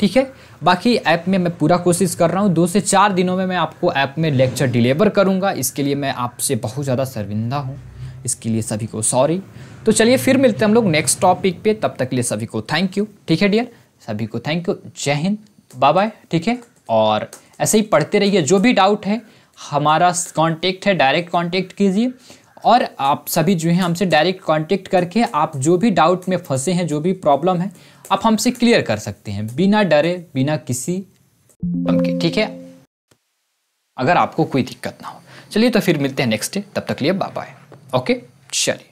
ठीक है। बाकी ऐप में मैं पूरा कोशिश कर रहा हूँ, दो से चार दिनों में मैं आपको ऐप में लेक्चर डिलीवर करूँगा, इसके लिए मैं आपसे बहुत ज़्यादा शर्मिंदा हूँ, इसके लिए सभी को सॉरी। तो चलिए फिर मिलते हैं हम लोग नेक्स्ट टॉपिक पे, तब तक के लिए सभी को थैंक यू, ठीक है डियर, सभी को थैंक यू, जय हिंद, बाय बाय, ठीक है। और ऐसे ही पढ़ते रहिए, जो भी डाउट है हमारा कांटेक्ट है, डायरेक्ट कांटेक्ट कीजिए, और आप सभी जो हैं हमसे डायरेक्ट कांटेक्ट करके आप जो भी डाउट में फंसे हैं, जो भी प्रॉब्लम है, आप हमसे क्लियर कर सकते हैं, बिना डरे, बिना किसी गम के, ठीक है, अगर आपको कोई दिक्कत ना हो। चलिए, तो फिर मिलते हैं नेक्स्ट डे, तब तक के लिए बाय बाय, ओके, चलिए।